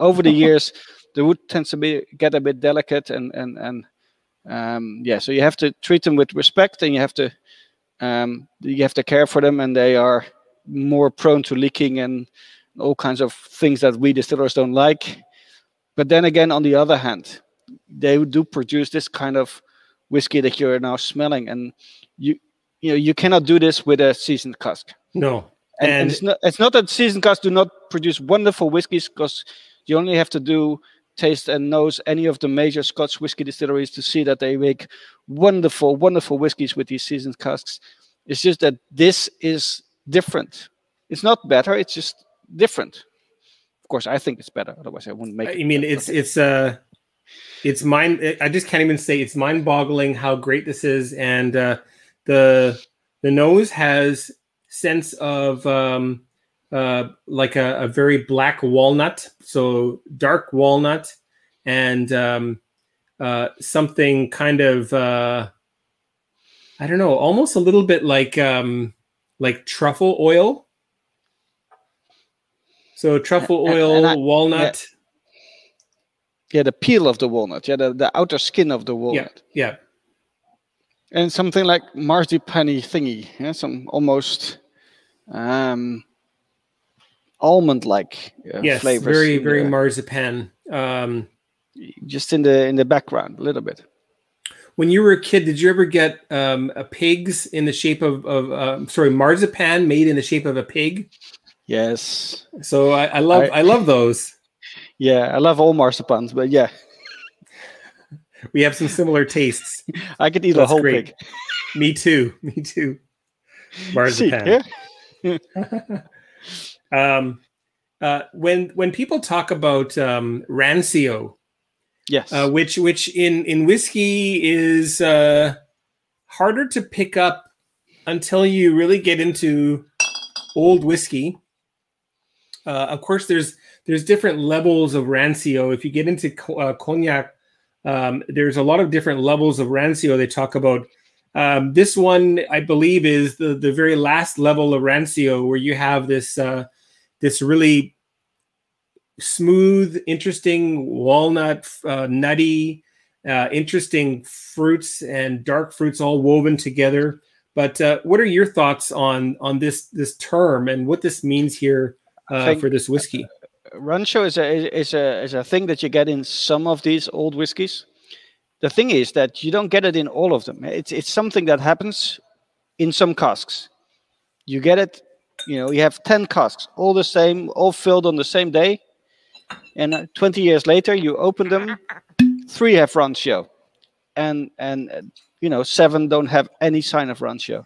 over the years, the wood tends to get a bit delicate and so you have to treat them with respect, and you have to care for them, and they are more prone to leaking and all kinds of things that we distillers don't like. But then again, on the other hand, they do produce this kind of whiskey that you're now smelling, and you know you cannot do this with a seasoned cask. No, and it's not that seasoned casks do not produce wonderful whiskeys, because you only have to taste and nose any of the major Scotch whiskey distilleries to see that they make wonderful, wonderful whiskeys with these seasoned casks. It's just that this is different. It's not better. It's just different. Of course, I think it's better. Otherwise, I wouldn't make it. I mean, it's mind. I just can't even say it's mind-boggling how great this is. And the nose has sense of like a very black walnut, so dark walnut, and something kind of I don't know, almost a little bit like truffle oil. So truffle oil, walnut. Yeah, the peel of the walnut. Yeah, the outer skin of the walnut. Yeah. And something like marzipan-y thingy. Yeah, some almost almond-like flavors. Yes, very, very marzipan. Just in the background, a little bit. When you were a kid, did you ever get pigs in the shape of marzipan made in the shape of a pig? Yes. So I love those. Yeah, I love all marzipans, but yeah. We have some similar tastes. I could eat a whole pig. Me too. Me too. Marzipan. See, yeah. When people talk about rancio, yes, which in whiskey is harder to pick up until you really get into old whiskey. Of course, there's different levels of rancio. If you get into cognac, there's a lot of different levels of rancio they talk about. This one, I believe, is the very last level of rancio, where you have this this really smooth, interesting walnut, nutty, interesting fruits and dark fruits all woven together. But what are your thoughts on this term and what this means here for this whiskey? Rancio is a thing that you get in some of these old whiskies. The thing is that you don't get it in all of them. It's something that happens in some casks. You get it, you know, you have 10 casks, all the same, all filled on the same day. And 20 years later, you open them, 3 have rancio. And you know, 7 don't have any sign of rancio.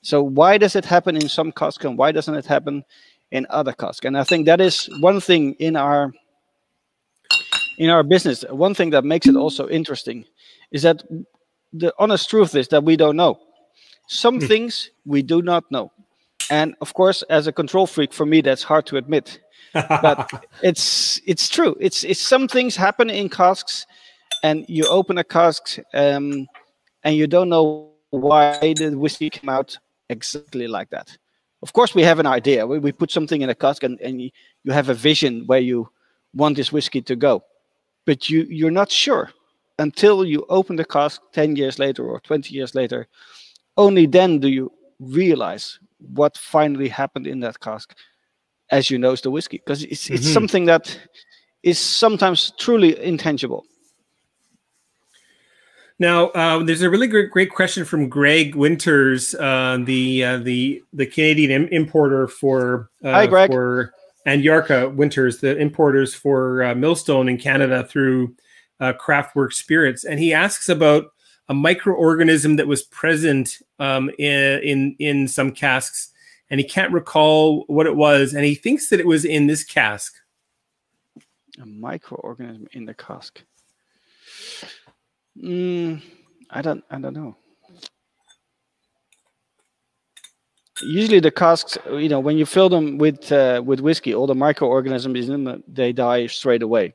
So why does it happen in some casks and why doesn't it happen in other casks? And I think that is one thing in our business. One thing that makes it also interesting is that the honest truth is that we don't know. Some things we do not know. And of course, as a control freak, for me, that's hard to admit. But it's true. It's some things happen in casks, and you open a cask and you don't know why the whiskey came out exactly like that. Of course, we have an idea. We put something in a cask and you have a vision where you want this whiskey to go. But you're not sure until you open the cask 10 years later or 20 years later. Only then do you realize what finally happened in that cask as you nose the whiskey. Because it's something that is sometimes truly intangible. Now, there's a really great question from Greg Winters, the Canadian importer for... Hi, Greg. And Jarka Winters, the importers for Millstone in Canada through Craftwork Spirits. And he asks about a microorganism that was present in some casks, and he can't recall what it was. And he thinks that it was in this cask. A microorganism in the cask. I don't know. Usually the casks, you know, when you fill them with whiskey, all the microorganisms in them, they die straight away.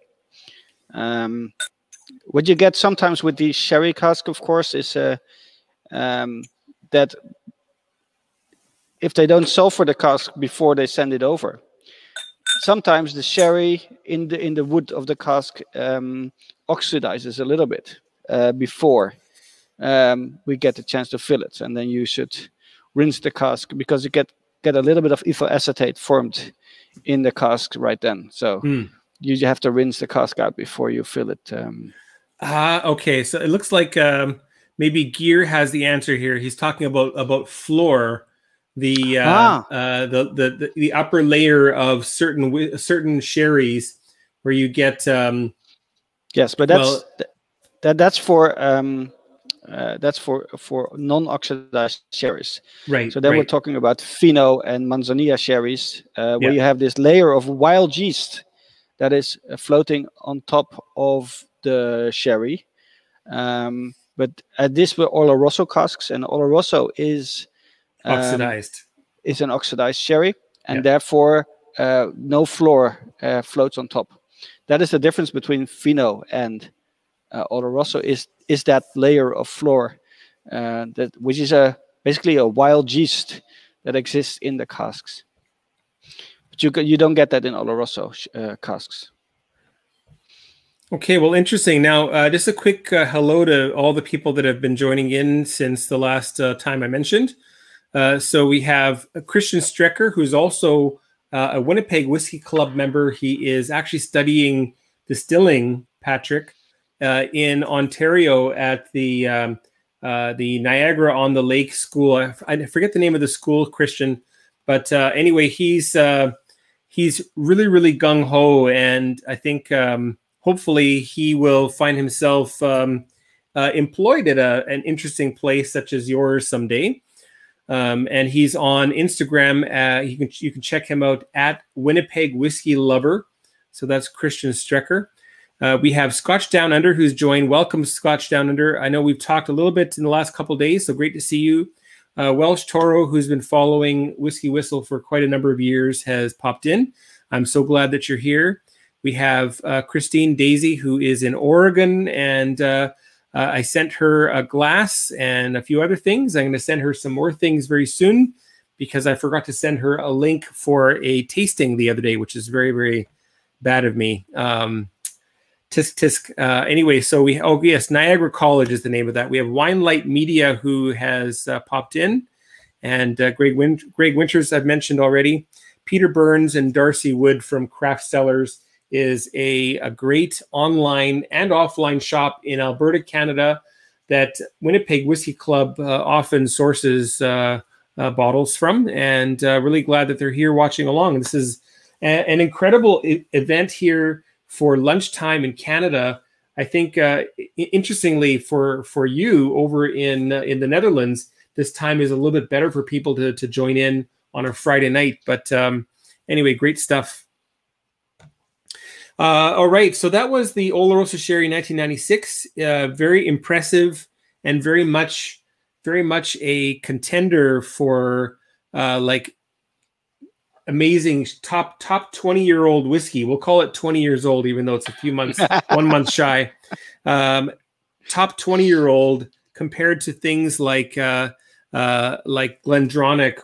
What you get sometimes with the sherry cask, of course, is that if they don't sulfur the cask before they send it over, sometimes the sherry in the wood of the cask oxidizes a little bit before we get the chance to fill it, and then you should rinse the cask, because you get a little bit of ethyl acetate formed in the cask right then. So you have to rinse the cask out before you fill it. Okay, so it looks like maybe Geer has the answer here. He's talking about floor, the upper layer of certain sherries, where you get. Yes, but that's for. That's for non-oxidized sherries. Right. So then we're talking about Fino and Manzanilla sherries, where you have this layer of wild yeast that is floating on top of the sherry. But this were Oloroso casks, and Oloroso is oxidized. It's an oxidized sherry, and therefore no floor floats on top. That is the difference between Fino and Oloroso, is that layer of floor, which is basically a wild yeast that exists in the casks. But you don't get that in Oloroso casks. Okay, well, interesting. Now, just a quick hello to all the people that have been joining in since the last time I mentioned. So we have Christian Strecker, who's also a Winnipeg Whiskey Club member. He is actually studying distilling, Patrick. in Ontario at the Niagara-on-the-Lake School. I forget the name of the school, Christian, but anyway, he's really, really gung-ho, and I think hopefully he will find himself employed at an interesting place such as yours someday. And he's on Instagram. You can check him out at Winnipeg Whiskey Lover. So that's Christian Strecker. We have Scotch Down Under, who's joined. Welcome, Scotch Down Under. I know we've talked a little bit in the last couple of days, so great to see you. Welsh Toro, who's been following Whiskey Whistle for quite a number of years, has popped in. I'm so glad that you're here. We have Christine Daisy, who is in Oregon, and I sent her a glass and a few other things. I'm going to send her some more things very soon because I forgot to send her a link for a tasting the other day, which is very, very bad of me. Tisk, tisk. Anyway, so oh yes, Niagara College is the name of that. We have Wine Light Media, who has popped in, and Greg Winters I've mentioned already. Peter Burns and Darcy Wood from Craft Cellars is a great online and offline shop in Alberta, Canada, that Winnipeg Whiskey Club often sources bottles from, and really glad that they're here watching along. This is an incredible event here for lunchtime in Canada. I think, interestingly, for you over in the Netherlands, this time is a little bit better for people to join in on a Friday night. But anyway, great stuff. All right, so that was the Oloroso Sherry 1996. Very impressive and very much a contender for like amazing top 20-year-old whiskey. We'll call it 20 years old, even though it's a few months, 1 month shy. Top 20-year-old compared to things like Glendronach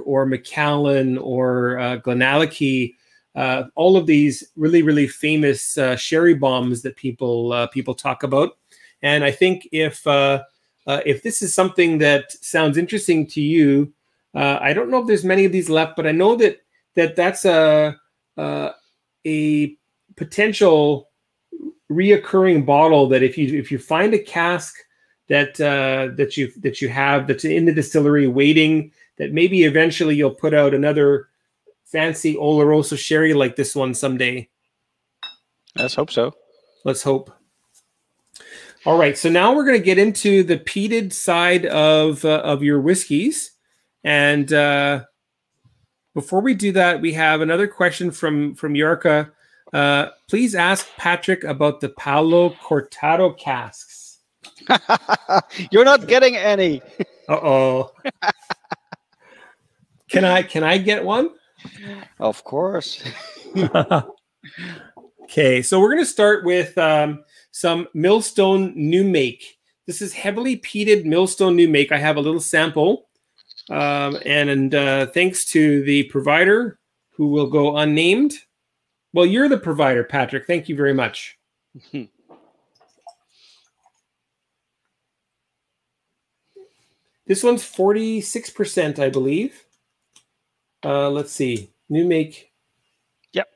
or Macallan or Glenallachie. All of these really, really famous sherry bombs that people talk about, and I think if this is something that sounds interesting to you, I don't know if there's many of these left, but I know that's a potential reoccurring bottle that if you find a cask that you have that's in the distillery waiting, that maybe eventually you'll put out another fancy Oloroso sherry like this one someday. Let's hope so. Let's hope. All right, so now we're going to get into the peated side of your whiskeys, and before we do that, we have another question from Jarka. Please ask Patrick about the Paolo Cortado casks. You're not getting any. Uh-oh. Can I get one? Of course. Okay, so we're going to start with some Millstone New Make. This is heavily peated Millstone New Make. I have a little sample, and thanks to the provider, who will go unnamed. Well, you're the provider, Patrick. Thank you very much. This one's 46%, I believe. Let's see. New Make. Yep.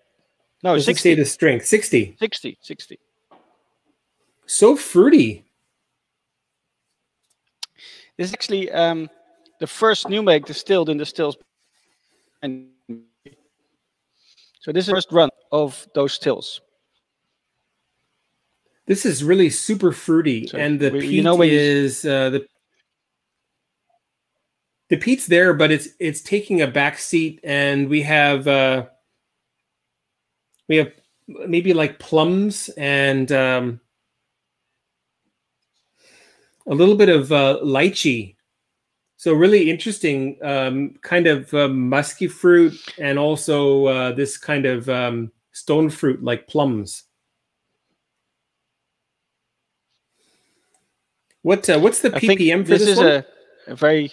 No, 60. State of strength. 60. 60. 60. So fruity. This is actually the first New Make distilled in the stills. And so this is the first run of those stills. This is really super fruity. So and the peat, you know, is the peat's there, but it's taking a back seat, and we have maybe like plums and a little bit of lychee. So really interesting, kind of musky fruit, and also this kind of stone fruit like plums. What's the ppm for this one? This is a very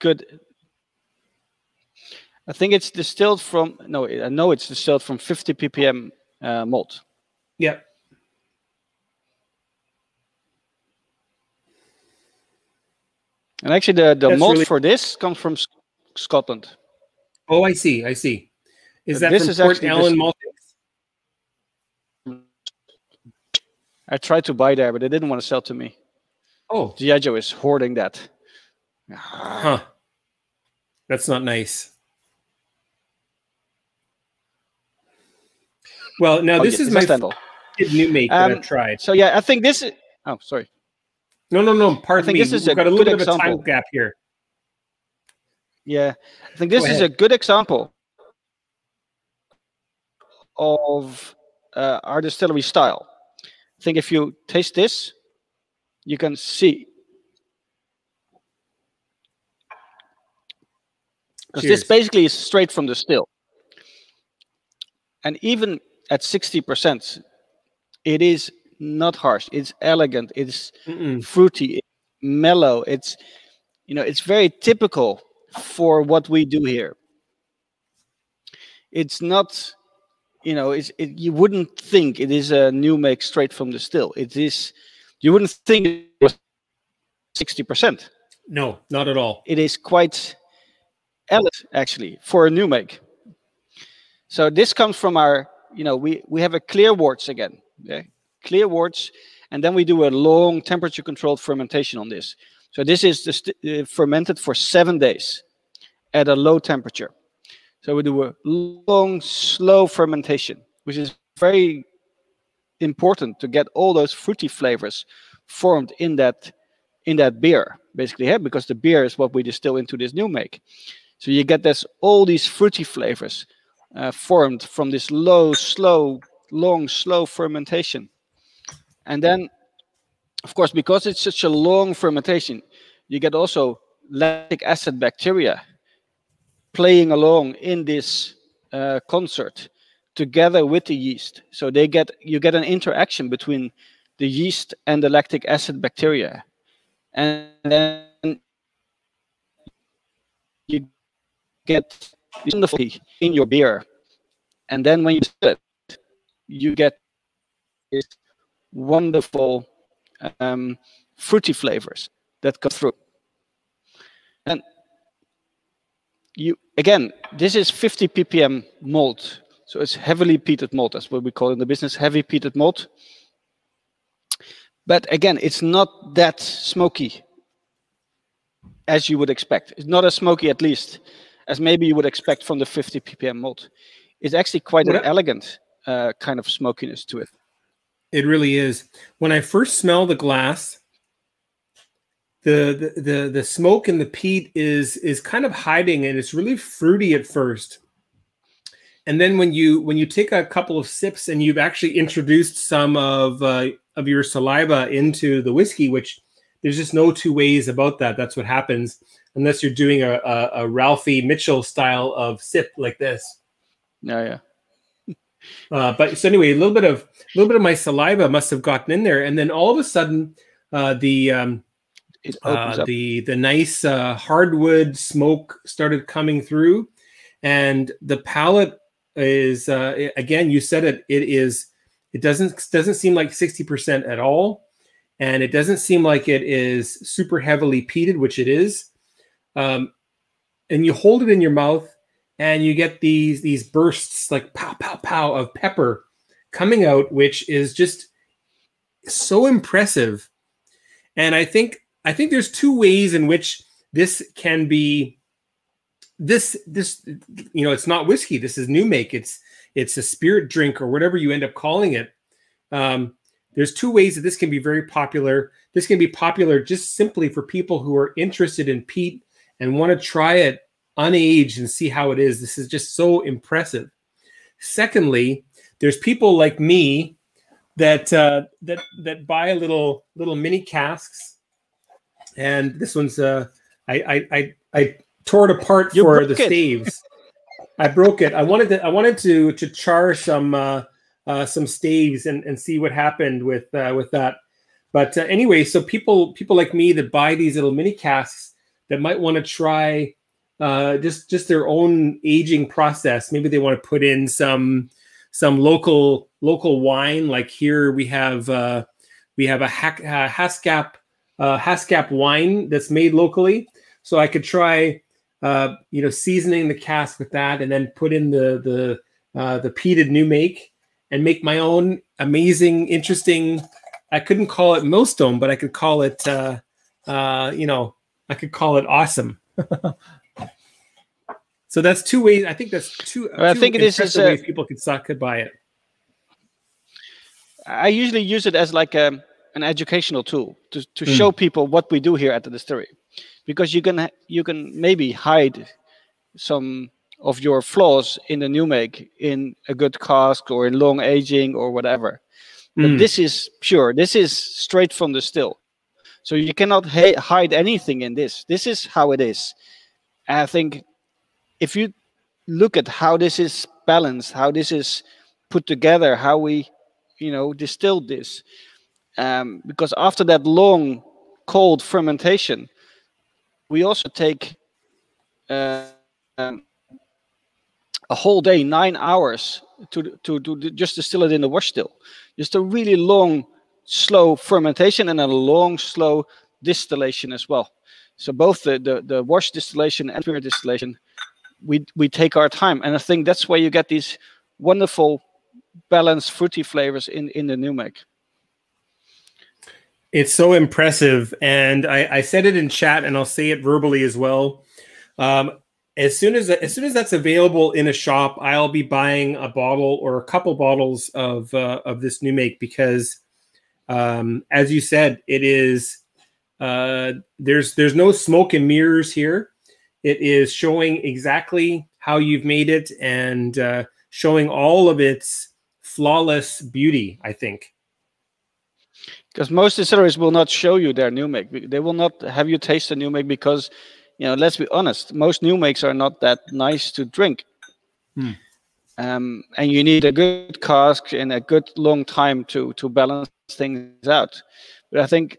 good. I think it's distilled from, no, I know it's distilled from 50 ppm malt. Yeah. And actually the malt really for this comes from Scotland. Oh, I see. I see. Is that this from Port Ellen malt? I tried to buy there, but they didn't want to sell to me. Oh, G.I. Joe is hoarding that. Huh. That's not nice. Well, now this is my new make that I've tried. So yeah, I think this is. Oh, sorry. No. Pardon me. This is got a little bit of a time gap here. Yeah, I think this is a good example of our distillery style. I think if you taste this, you can see. Because this basically is straight from the still. And even at 60%, it is not harsh. It's elegant. It's fruity. It's mellow. It's, you know, it's very typical for what we do here. It's not, you know, you wouldn't think it is a new make straight from the still. It is, you wouldn't think it was 60%. No, not at all. It is quite elegant, actually, for a new make. So this comes from our, you know, we have a clear wort again, okay? Clear wort, and then we do a long temperature-controlled fermentation on this. So this is fermented for 7 days at a low temperature. So we do a long, slow fermentation, which is very important to get all those fruity flavors formed in that beer, basically, yeah? Because the beer is what we distill into this new make. So you get all these fruity flavors formed from this low, slow, long, slow fermentation. And then, of course, because it's such a long fermentation, you get also lactic acid bacteria playing along in this concert together with the yeast. So they you get an interaction between the yeast and the lactic acid bacteria. And then you get in your beer, and then when you distill it, you get these wonderful fruity flavors that come through. And you again, this is 50 ppm malt, so it's heavily peated malt. That's what we call in the business, heavy peated malt. But again, it's not that smoky as you would expect. It's not as smoky, at least, as maybe you would expect from the 50 ppm malt. It's actually quite an elegant kind of smokiness to it. It really is. When I first smell the glass, the smoke and the peat is kind of hiding, and it's really fruity at first. And then when you take a couple of sips and you've actually introduced some of your saliva into the whiskey, which there's just no two ways about that. That's what happens. Unless you're doing a Ralphie Mitchell style of sip like this. Yeah. But so anyway, a little bit of my saliva must have gotten in there, and then all of a sudden, it opens up. The nice hardwood smoke started coming through, and the palate is again, you said it. It doesn't seem like 60% at all, and it doesn't seem like it is super heavily peated, which it is. And you hold it in your mouth, and you get these bursts, like pow, pow, pow, of pepper coming out, which is just so impressive. And I think there's two ways in which this can be. This you know, it's not whiskey. This is new make. It's a spirit drink or whatever you end up calling it. There's two ways that this can be very popular. This can be popular just simply for people who are interested in peat and want to try it unaged and see how it is. This is just so impressive. Secondly, there's people like me that that buy little mini casks, and this one's I tore it apart for the staves. I broke it. I wanted to char some staves and see what happened with that. But anyway, so people like me that buy these little mini casks that might want to try just their own aging process. Maybe they want to put in some local wine. Like here we have a Haskap wine that's made locally. So I could try you know, seasoning the cask with that, and then put in the peated new make and make my own amazing, interesting I couldn't call it Millstone, but I could call it, you know, I could call it awesome. So that's two ways. I think that's two. I think this is ways people could buy it. I usually use it as like an educational tool to show people what we do here at the distillery, because you can maybe hide some of your flaws in the new make in a good cask or in long aging or whatever. But this is pure. This is straight from the still. So you cannot hide anything in this. This is how it is. And I think if you look at how this is balanced, how this is put together, how we, you know, distilled this, because after that long, cold fermentation, we also take a whole day, 9 hours, to just distill it in the wash still. Just a really long, slow fermentation and a long, slow distillation as well. So both the wash distillation and spirit distillation, we take our time. And I think that's where you get these wonderful, balanced, fruity flavors in the new make. It's so impressive. And I said it in chat, and I'll say it verbally as well. As soon as that's available in a shop, I'll be buying a bottle or a couple bottles of this new make, because as you said, it is there's no smoke and mirrors here. It is showing exactly how you've made it and showing all of its flawless beauty, I think. Because most distilleries will not show you their new make. They will not have you taste the new make because, you know, let's be honest, most new makes are not that nice to drink. And you need a good cask and a good long time to balance things out. But I think,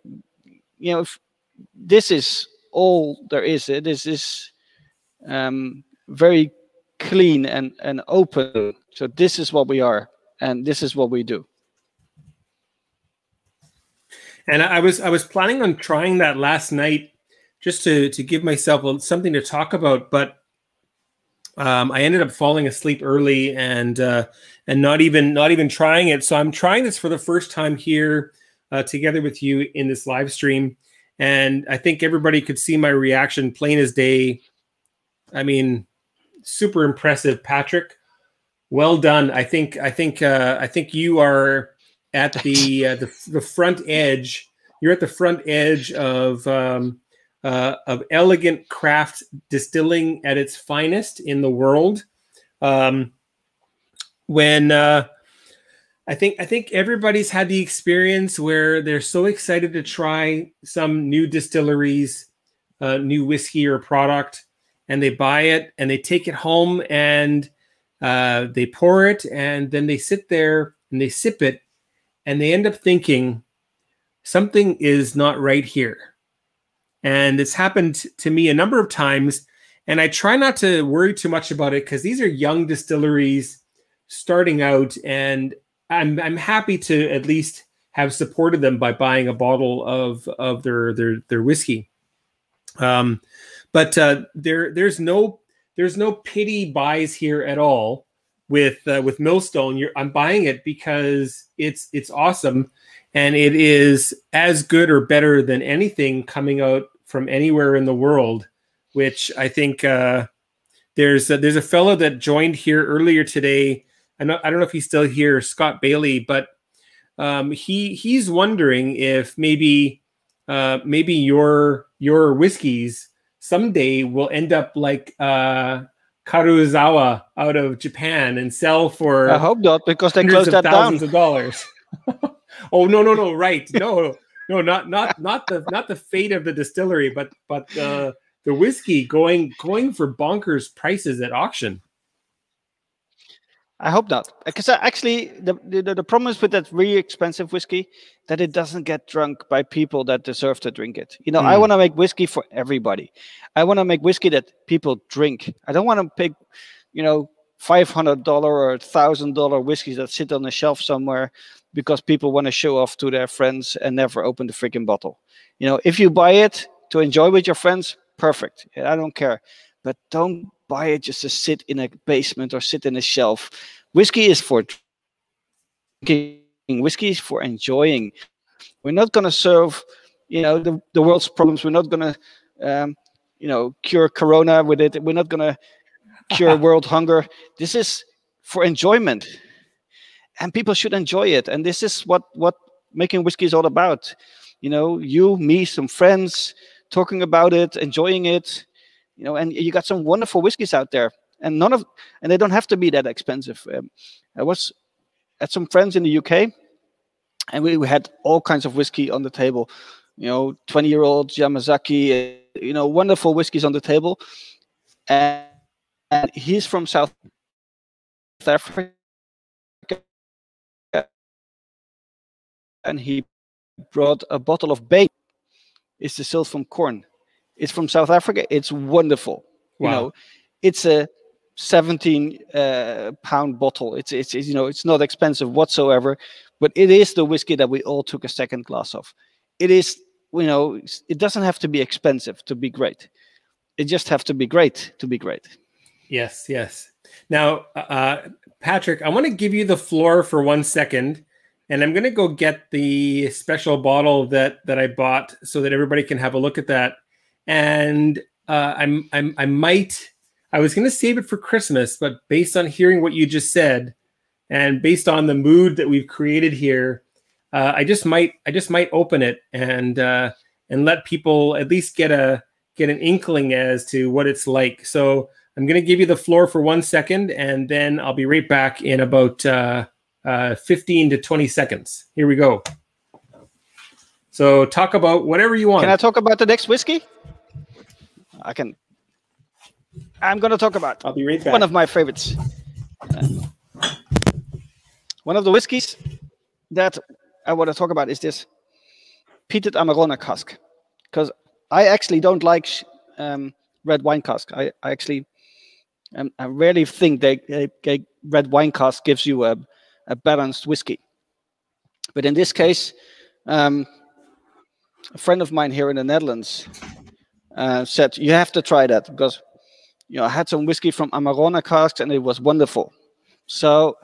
you know, if this is all there is. It is this very clean and open. So this is what we are, and this is what we do. And I was planning on trying that last night, just to give myself something to talk about, but I ended up falling asleep early and not even trying it. So I'm trying this for the first time here together with you in this live stream, and I think everybody could see my reaction, plain as day. I mean, super impressive, Patrick. Well done. I think you are at the front edge. You're at the front edge of elegant craft distilling at its finest in the world. I think everybody's had the experience where they're so excited to try some new distilleries, new whiskey or product, and they buy it and they take it home and they pour it and then they sit there and they sip it and they end up thinking something is not right here. And it's happened to me a number of times, and I try not to worry too much about it because these are young distilleries starting out, and I'm happy to at least have supported them by buying a bottle of their whiskey. But there's no pity buys here at all with Millstone. I'm buying it because it's awesome, and it is as good or better than anything coming out from anywhere in the world, which I think there's a fellow that joined here earlier today. I don't know if he's still here, Scott Bailey, but he's wondering if maybe your whiskeys someday will end up like Karuizawa out of Japan and sell for I hope not, because they closed that down. Hundreds of thousands of dollars. Oh no! Right, no, not the fate of the distillery, but the whiskey going for bonkers prices at auction. I hope not, because actually the problem is with that really expensive whiskey that it doesn't get drunk by people that deserve to drink it. You know, I want to make whiskey for everybody. I want to make whiskey that people drink. I don't want to pick, you know, $500 or $1,000 whiskeys that sit on a shelf somewhere because people want to show off to their friends and never open the freaking bottle. You know, if you buy it to enjoy with your friends, perfect. I don't care. But don't buy it just to sit in a basement or sit in a shelf. Whiskey is for drinking. Whiskey is for enjoying. We're not going to solve, the world's problems. We're not going to, cure corona with it. We're not going to cure world hunger. This is for enjoyment, and people should enjoy it. And this is what making whiskey is all about. You, me, some friends, talking about it, enjoying it. And you got some wonderful whiskeys out there, and they don't have to be that expensive. I was at some friends in the UK, and we had all kinds of whiskey on the table, 20-year-old Yamazaki, wonderful whiskeys on the table. And he's from South Africa, and he brought a bottle of Bay. It's distilled from corn. It's from South Africa. It's wonderful. Wow. It's a 17-pound bottle. It's it's not expensive whatsoever, but it is the whiskey that we all took a second glass of. It is, it doesn't have to be expensive to be great. It just have to be great to be great. Yes, yes. Now, Patrick, I want to give you the floor for 1 second, and I'm going to go get the special bottle that I bought so that everybody can have a look at that. And I was going to save it for Christmas, but based on hearing what you just said, and based on the mood that we've created here, I just might open it and let people at least get an inkling as to what it's like. So I'm going to give you the floor for 1 second, and then I'll be right back in about 15 to 20 seconds. Here we go. So talk about whatever you want. Can I talk about the next whiskey? I can. I'm going to talk about I'll be right back. One of my favorites. One of the whiskeys that I want to talk about is this Peated Amarone cask, because I actually don't like red wine cask. I actually I rarely think they red wine cask gives you a balanced whiskey. But in this case, a friend of mine here in the Netherlands said, you have to try that, because I had some whiskey from Amarone casks and it was wonderful. So,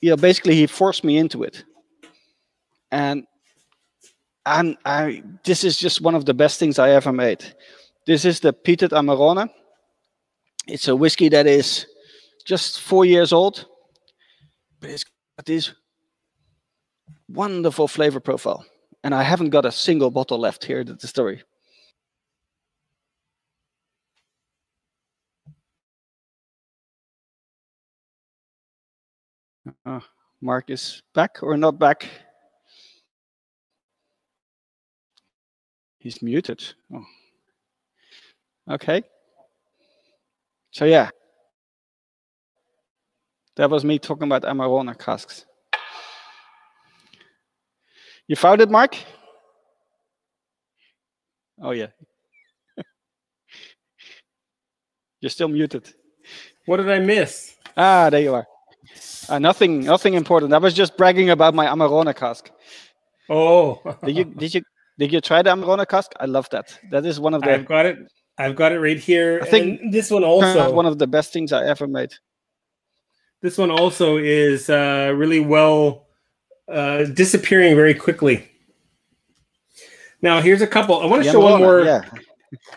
basically he forced me into it. And this is just one of the best things I ever made. This is the Peated Amarone. It's a whiskey that is just 4 years old, but it's got this wonderful flavor profile. And I haven't got a single bottle left here at the distillery. Mark is back or not back? He's muted. Oh. Okay. So yeah, that was me talking about Amarone casks. You found it, Mark? Oh yeah. You're still muted. What did I miss? Ah, there you are. Nothing important. I was just bragging about my Amarone cask. Oh, did you try the Amarone cask? I love that. That is one of the. I've got it right here. I think and this one also one of the best things I ever made. This one also is really well disappearing very quickly. Now here's a couple. I want to show one more. Yeah.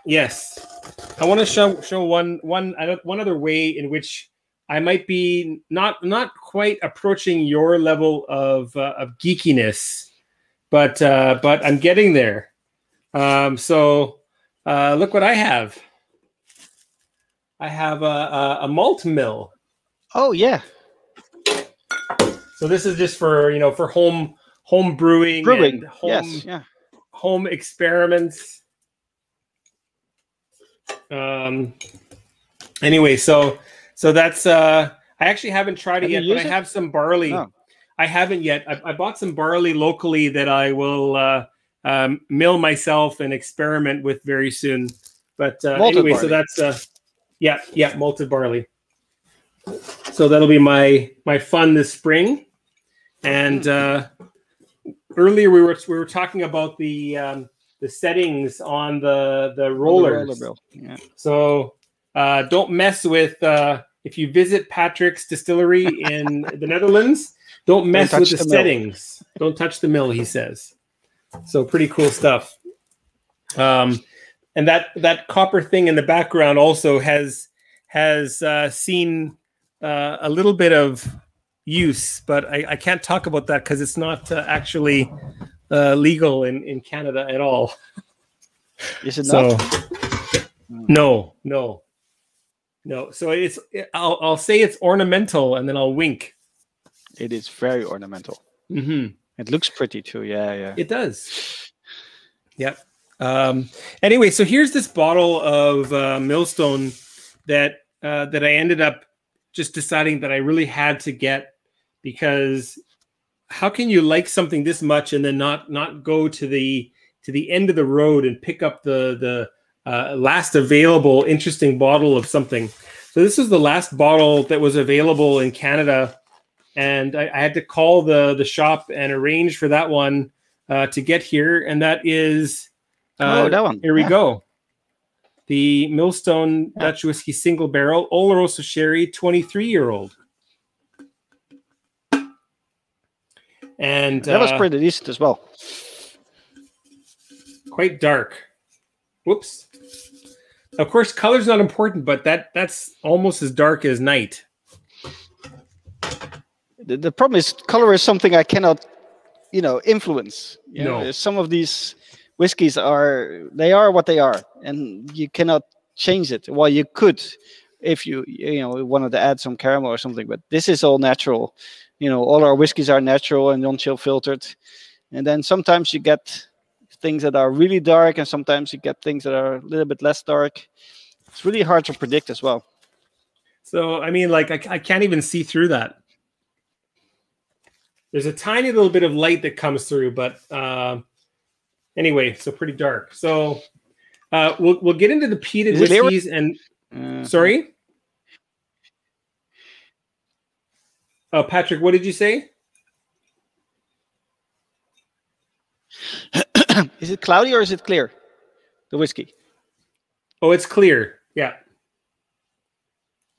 Yes, I want to show one other way in which I might be not quite approaching your level of geekiness, but I'm getting there. So look what I have. I have a malt mill. Oh yeah. So this is just for for home brewing. And home experiments. Anyway, so that's I actually haven't tried it yet, but I have some barley. Oh. I haven't yet. I bought some barley locally that I will mill myself and experiment with very soon. But anyway, barley. So that's malted barley. So that'll be my fun this spring. And earlier we were talking about the settings on the rollers. The roller, yeah. So don't mess with. If you visit Patrick's distillery in the Netherlands, Don't mess with the settings. Don't touch the mill, he says. So pretty cool stuff. And that copper thing in the background also has seen a little bit of use, but I can't talk about that because it's not actually legal in Canada at all. Is it not? No. So it's I'll say it's ornamental, and then I'll wink. It is very ornamental. Mm-hmm. It looks pretty too. Yeah. It does. Yep. Anyway, so here's this bottle of Millstone that I ended up just deciding that I really had to get, because how can you like something this much and then not go to the end of the road and pick up the last available interesting bottle of something? So this was the last bottle that was available in Canada, and I had to call the shop and arrange for that one to get here, and that is that one. Here we go. The Millstone Dutch Whiskey Single Barrel Oloroso Sherry 23-year-old. And that was pretty decent as well. Quite dark. Whoops. Of course, color's not important, but that's almost as dark as night. The problem is color is something I cannot, influence. You know, some of these whiskeys are what they are, and you cannot change it. Well, you could if you wanted to add some caramel or something, but this is all natural. All our whiskeys are natural and non-chill filtered. And then sometimes you get things that are really dark, and sometimes you get things that are a little bit less dark. It's really hard to predict as well. So, I can't even see through that. There's a tiny little bit of light that comes through, but anyway, so pretty dark. So we'll get into the peated whiskeys and sorry. Patrick, what did you say? Is it cloudy or is it clear? The whiskey. Oh, it's clear. Yeah.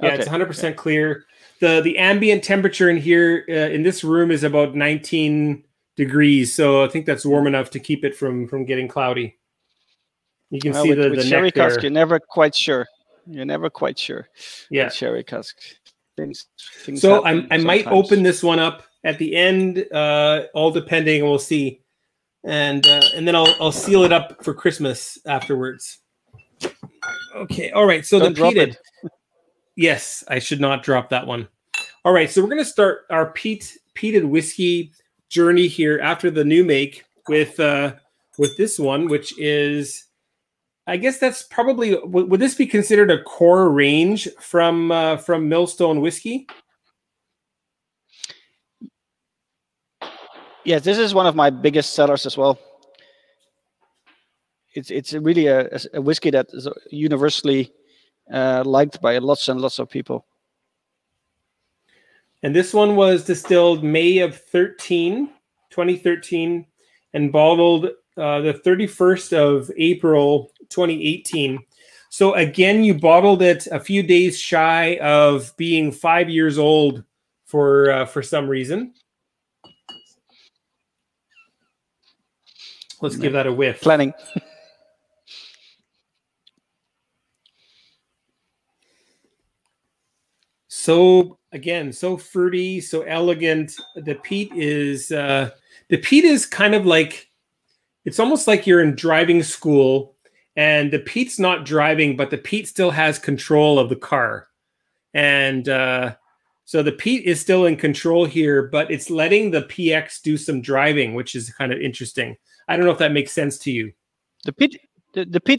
Yeah, okay. It's 100% clear. The ambient temperature in here in this room is about 19 degrees, so I think that's warm enough to keep it from getting cloudy. You can see with the sherry neck cask. There. You're never quite sure. Yeah, sherry cask. Things so I might open this one up at the end, all depending. We'll see, and then I'll seal it up for Christmas afterwards. Okay, all right. So don't drop it. Yes, I should not drop that one. All right, so we're going to start our peated whiskey journey here after the new make with this one, which is, I guess that's probably, would this be considered a core range from Millstone Whiskey? Yes, this is one of my biggest sellers as well. It's really a whiskey that is universally liked by lots and lots of people. And this one was distilled May of 2013, and bottled the 31st of April, 2018. So again, you bottled it a few days shy of being 5 years old for some reason. Let's give that a whiff. Planning. So again, so fruity, so elegant. The peat is kind of like, it's almost like you're in driving school, and the peat's not driving, but the peat still has control of the car, and so the peat is still in control here, but it's letting the PX do some driving, which is kind of interesting. I don't know if that makes sense to you. The peat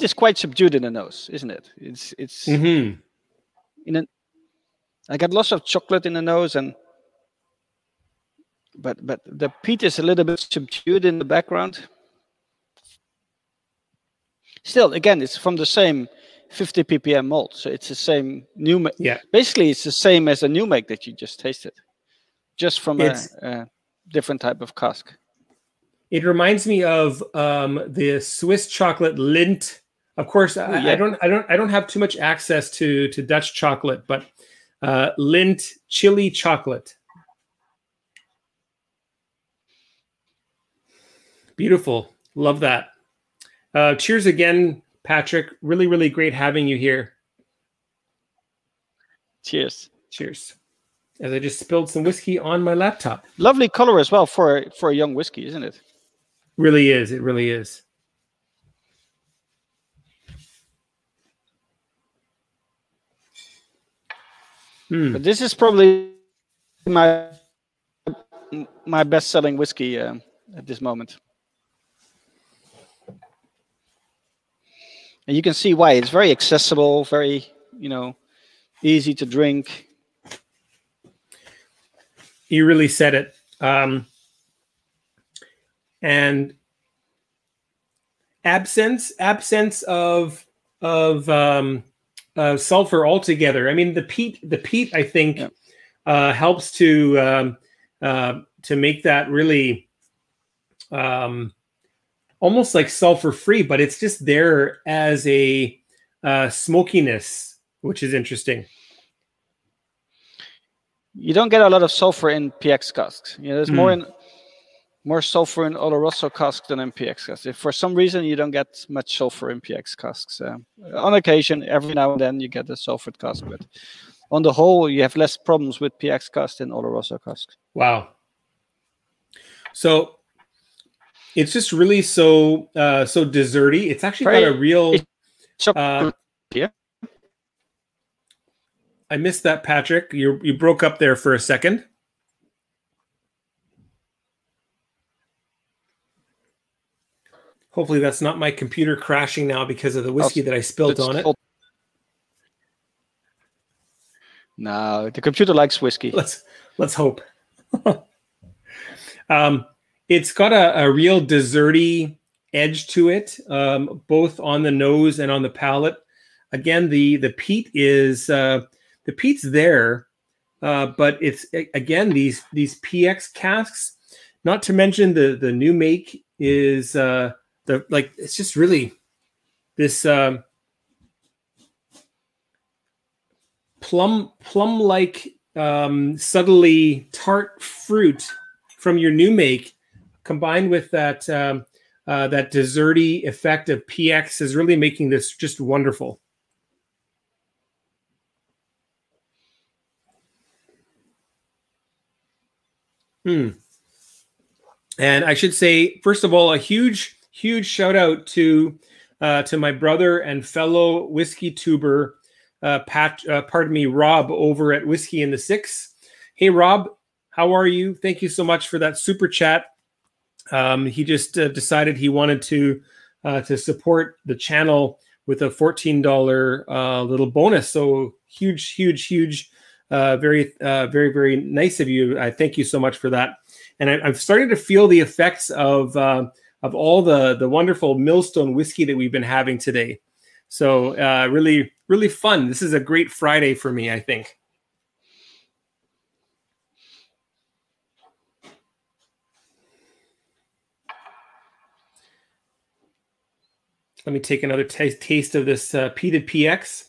is quite subdued in the nose, isn't it? It's mm-hmm. I got lots of chocolate in the nose, but the peat is a little bit subdued in the background. Still, again, it's from the same 50 ppm malt, so it's the same new make. Yeah. Basically, it's the same as a new make that you just tasted, just from a different type of cask. It reminds me of the Swiss chocolate Lindt. Of course, I don't have too much access to Dutch chocolate, but Lindt chili chocolate. Beautiful. Love that. Cheers again, Patrick. Really, really great having you here. Cheers. Cheers. As I just spilled some whiskey on my laptop. Lovely color as well for a young whiskey, isn't it? Really is. It really is. Mm. But this is probably my best-selling whiskey at this moment. And you can see why. It's very accessible, very, you know, easy to drink. You really said it. And absence of sulfur altogether. I mean, the peat, I think, yeah, helps to make that really almost like sulfur free, but it's just there as a smokiness, which is interesting. You don't get a lot of sulfur in PX casks. You know, there's more sulfur in Oloroso casks than in PX casks. If for some reason you don't get much sulfur in PX casks, on occasion, every now and then you get a sulfured cask, but on the whole, you have less problems with PX casks than Oloroso casks. Wow. So it's just really so desserty. It's actually got a real. Yeah. I missed that, Patrick. You broke up there for a second. Hopefully that's not my computer crashing now because of the whiskey that I spilled on it. No, the computer likes whiskey. Let's hope. It's got a real desserty edge to it, both on the nose and on the palate. Again, the peat is. The peat's there, but it's, again, these PX casks, not to mention the new make is, it's just really this plum-like, subtly tart fruit from your new make, combined with that, that desserty effect of PX is really making this just wonderful. And I should say, first of all, a huge, huge shout out to my brother and fellow whiskey tuber, Rob over at Whiskey in the Six. Hey, Rob, how are you? Thank you so much for that super chat. He just decided he wanted to support the channel with a $14 little bonus. So huge, huge, huge. Very, very nice of you. I thank you so much for that. And I'm starting to feel the effects of all the wonderful Millstone whiskey that we've been having today. So really, really fun. This is a great Friday for me, I think. Let me take another taste of this peated PX.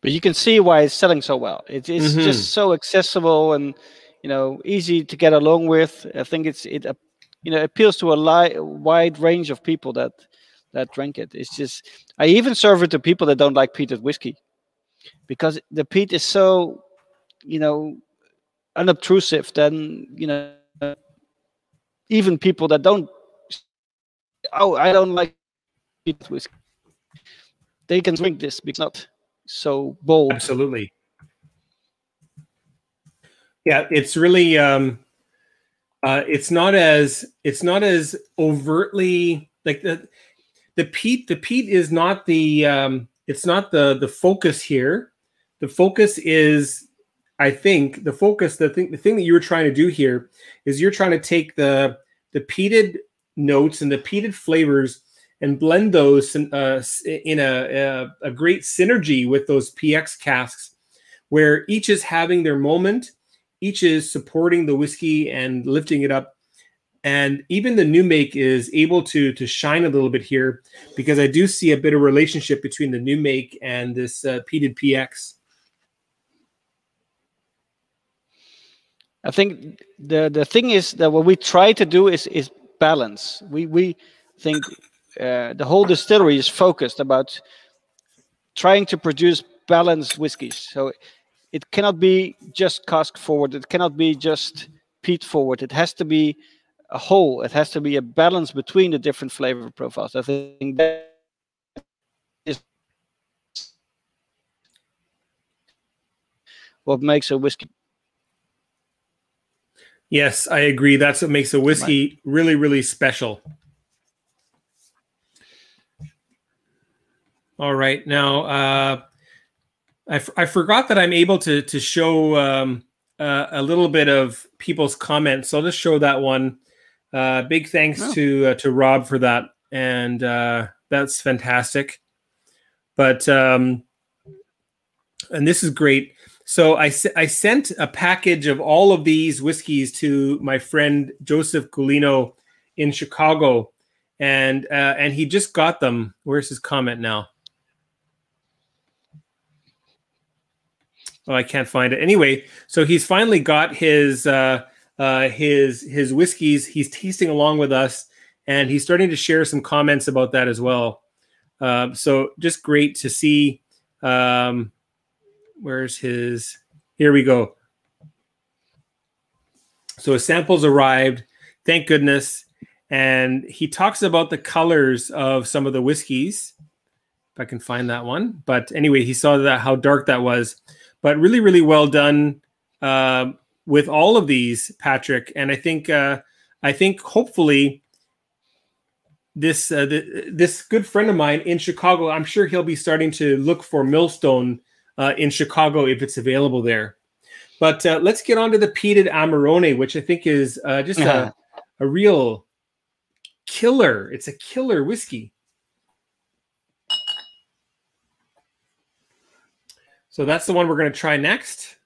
But you can see why it's selling so well. It's just so accessible and, you know, easy to get along with. I think it appeals to a wide range of people that drink it. It's just, I even serve it to people that don't like peated whiskey, because the peat is so, you know, unobtrusive. Then, you know, even people that don't, I don't like peated whiskey, they can drink this because not so bold. Absolutely. Yeah, it's really it's not as overtly like the peat is not the it's not the focus here. The focus is, I think, the thing that you were trying to do here is you're trying to take the peated notes and the peated flavors and blend those in a great synergy with those PX casks, where each is having their moment, each is supporting the whiskey and lifting it up. And even the new make is able to shine a little bit here, because I do see a bit of relationship between the new make and this peated PX. I think the thing is that what we try to do is balance. We think the whole distillery is focused about trying to produce balanced whiskies. So it cannot be just cask forward. It cannot be just peat forward. It has to be a whole. It has to be a balance between the different flavor profiles. I think that is what makes a whiskey. Yes, I agree. That's what makes a whiskey really, really special. All right. Now, I forgot that I'm able to show a little bit of people's comments. So I'll just show that one. Big thanks to Rob for that. And that's fantastic. But, and this is great. So I sent a package of all of these whiskeys to my friend Joseph Gulino in Chicago. And he just got them. Where's his comment now? Oh, I can't find it. Anyway, so he's finally got his whiskeys. He's tasting along with us, and he's starting to share some comments about that as well. So just great to see. Where's his? Here we go. So his samples arrived. Thank goodness. And he talks about the colors of some of the whiskeys. If I can find that one. But anyway, he saw that how dark that was. But really, really well done with all of these, Patrick. And I think hopefully this this good friend of mine in Chicago, I'm sure he'll be starting to look for Millstone in Chicago if it's available there. But let's get on to the peated Amarone, which I think is just a real killer. It's a killer whiskey. So that's the one we're going to try next,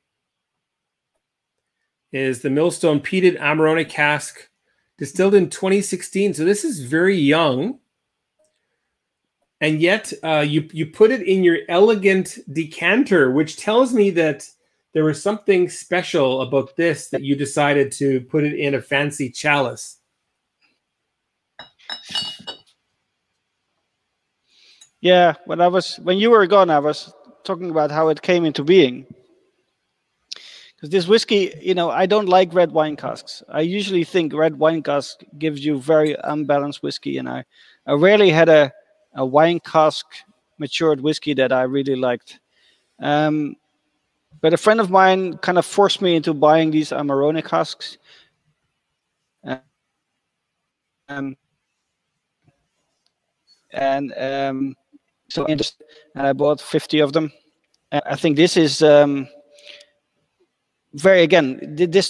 is the Millstone Peated Amarone Cask, distilled in 2016. So this is very young, and yet you put it in your elegant decanter, which tells me that there was something special about this that you decided to put it in a fancy chalice. Yeah, when you were gone, I was talking about how it came into being, because this whiskey, you know, I don't like red wine casks. I usually think red wine cask gives you very unbalanced whiskey, and I rarely had a wine cask matured whiskey that I really liked. But a friend of mine kind of forced me into buying these Amarone casks, so interesting. And I bought 50 of them. I think this is this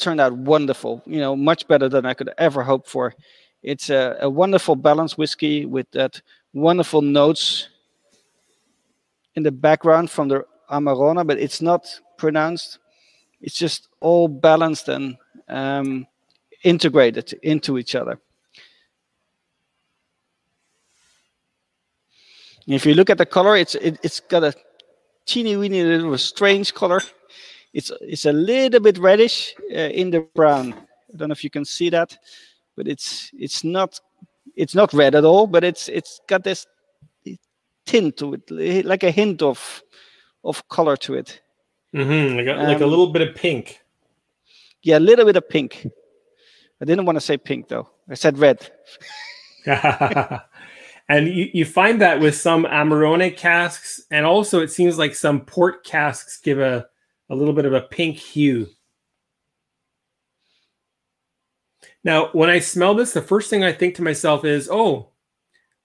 turned out wonderful, you know, much better than I could ever hope for. It's a wonderful balanced whiskey with that wonderful notes in the background from the Amarone, but it's not pronounced. It's just all balanced and integrated into each other. If you look at the color, it's got a teeny weeny little strange color. It's a little bit reddish in the brown. I don't know if you can see that, but it's not red at all. But it's got this tint to it, like a hint of color to it. Mm-hmm. Like a little bit of pink. Yeah, a little bit of pink. I didn't want to say pink though. I said red. And you find that with some Amarone casks, and also it seems like some port casks give a little bit of a pink hue. Now, when I smell this, the first thing I think to myself is, oh,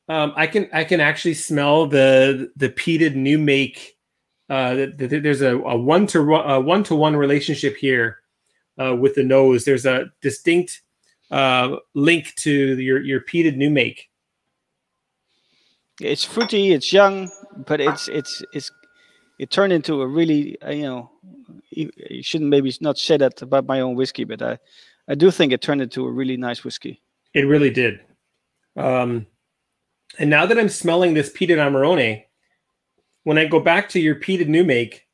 I can actually smell the peated new make. There's a one-to-one relationship here with the nose. There's a distinct link to your peated new make. It's fruity, it's young, but it turned into a really, you know, you shouldn't maybe not say that about my own whiskey, but I do think it turned into a really nice whiskey. It really did. And now that I'm smelling this peated Amarone, when I go back to your peated new make,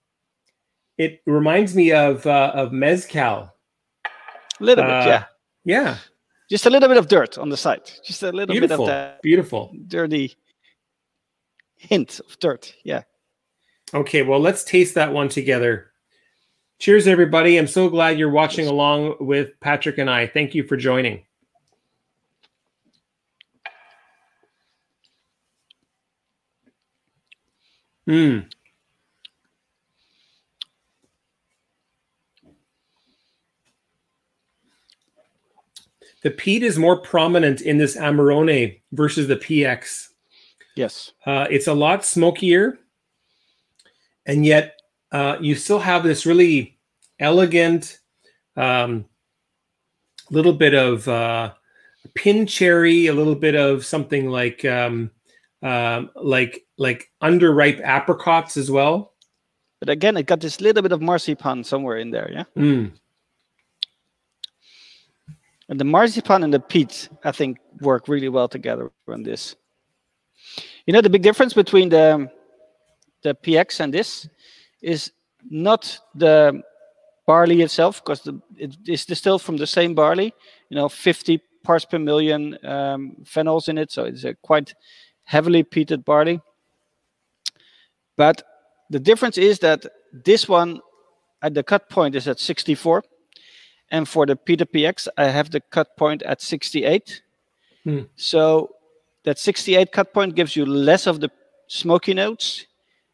it reminds me of mezcal. A little bit, yeah. Yeah. Just a little bit of dirt on the side. Just a little bit of that. Beautiful. Dirty hint of dirt, yeah. Okay, well, let's taste that one together. Cheers, everybody. I'm so glad you're watching along with Patrick and I. Thank you for joining. Mm. The peat is more prominent in this Amarone versus the PX. Yes. It's a lot smokier. And yet you still have this really elegant little bit of pin cherry, a little bit of something like underripe apricots as well. But again, it got this little bit of marzipan somewhere in there, yeah? Mm. And the marzipan and the peat, I think, work really well together on this. You know, the big difference between the PX and this is not the barley itself, because it is distilled from the same barley, you know, 50 parts per million phenols in it. So it's a quite heavily peated barley. But the difference is that this one at the cut point is at 64. And for the Peated PX, I have the cut point at 68. Hmm. So that 68 cut point gives you less of the smoky notes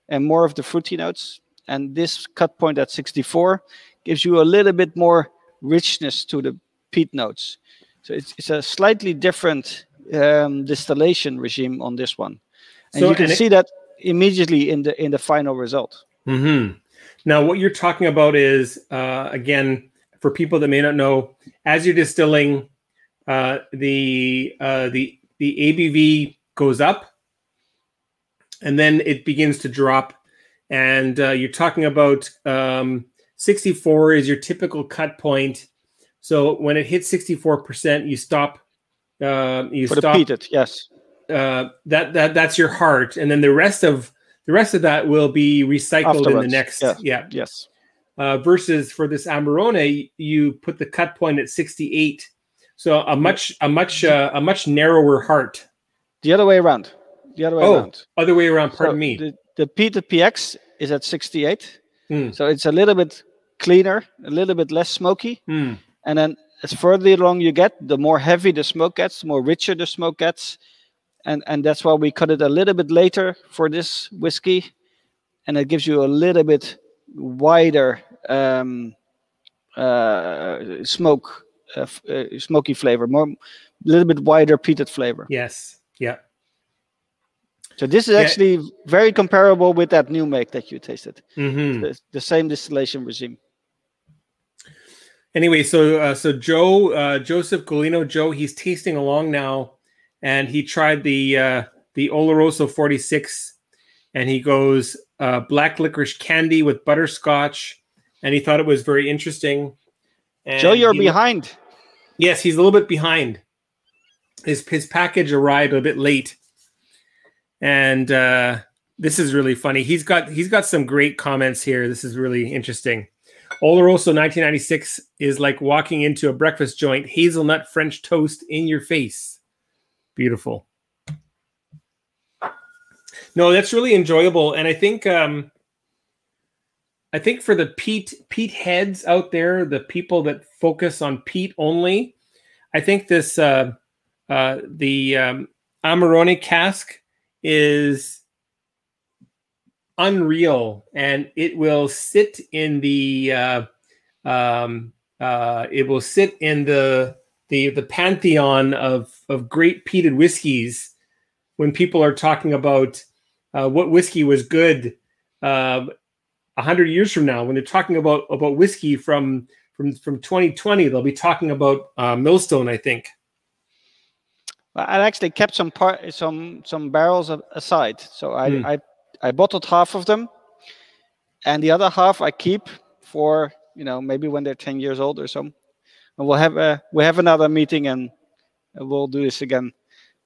and more of the fruity notes. And this cut point at 64 gives you a little bit more richness to the peat notes. So it's a slightly different distillation regime on this one. And so, you can see that immediately in the final result. Mm-hmm. Now, what you're talking about is, again, for people that may not know, as you're distilling, the ABV goes up, and then it begins to drop. And you're talking about 64 is your typical cut point. So when it hits 64%, you stop. You stop. Peat it, yes. That's your heart, and then the rest of that will be recycled afterwards, in the next. Yeah. Yeah. Yes. Versus for this Amarone, you put the cut point at 68, so a much narrower heart. The other way around. The other way around. Other way around. Pardon me. The Peated PX is at 68, so it's a little bit cleaner, a little bit less smoky, and then as further along you get, the more heavy the smoke gets, the more richer the smoke gets, and that's why we cut it a little bit later for this whiskey, and it gives you a little bit wider smoky flavor, a little bit wider peated flavor. Yes, yeah. So this is actually very comparable with that new make that you tasted. Mm-hmm. The same distillation regime. Anyway, so Joseph Gulino, Joe, he's tasting along now, and he tried the Oloroso 46, and he goes black licorice candy with butterscotch, and he thought it was very interesting. And Joe, you're behind. Yes, he's a little bit behind. His package arrived a bit late, and this is really funny. He's got some great comments here. This is really interesting. Oloroso 1996 is like walking into a breakfast joint, hazelnut French toast in your face. Beautiful. No, that's really enjoyable. And I think for the peat heads out there, the people that focus on peat only, I think this the Amarone cask is unreal, and it will sit in the the pantheon of great peated whiskeys. When people are talking about what whiskey was good 100 years from now, when they're talking about whiskey from 2020, they'll be talking about Millstone, I think. I actually kept some barrels aside, so I bottled half of them, and the other half I keep for, you know, maybe when they're 10 years old or so. And we'll have another meeting, and we'll do this again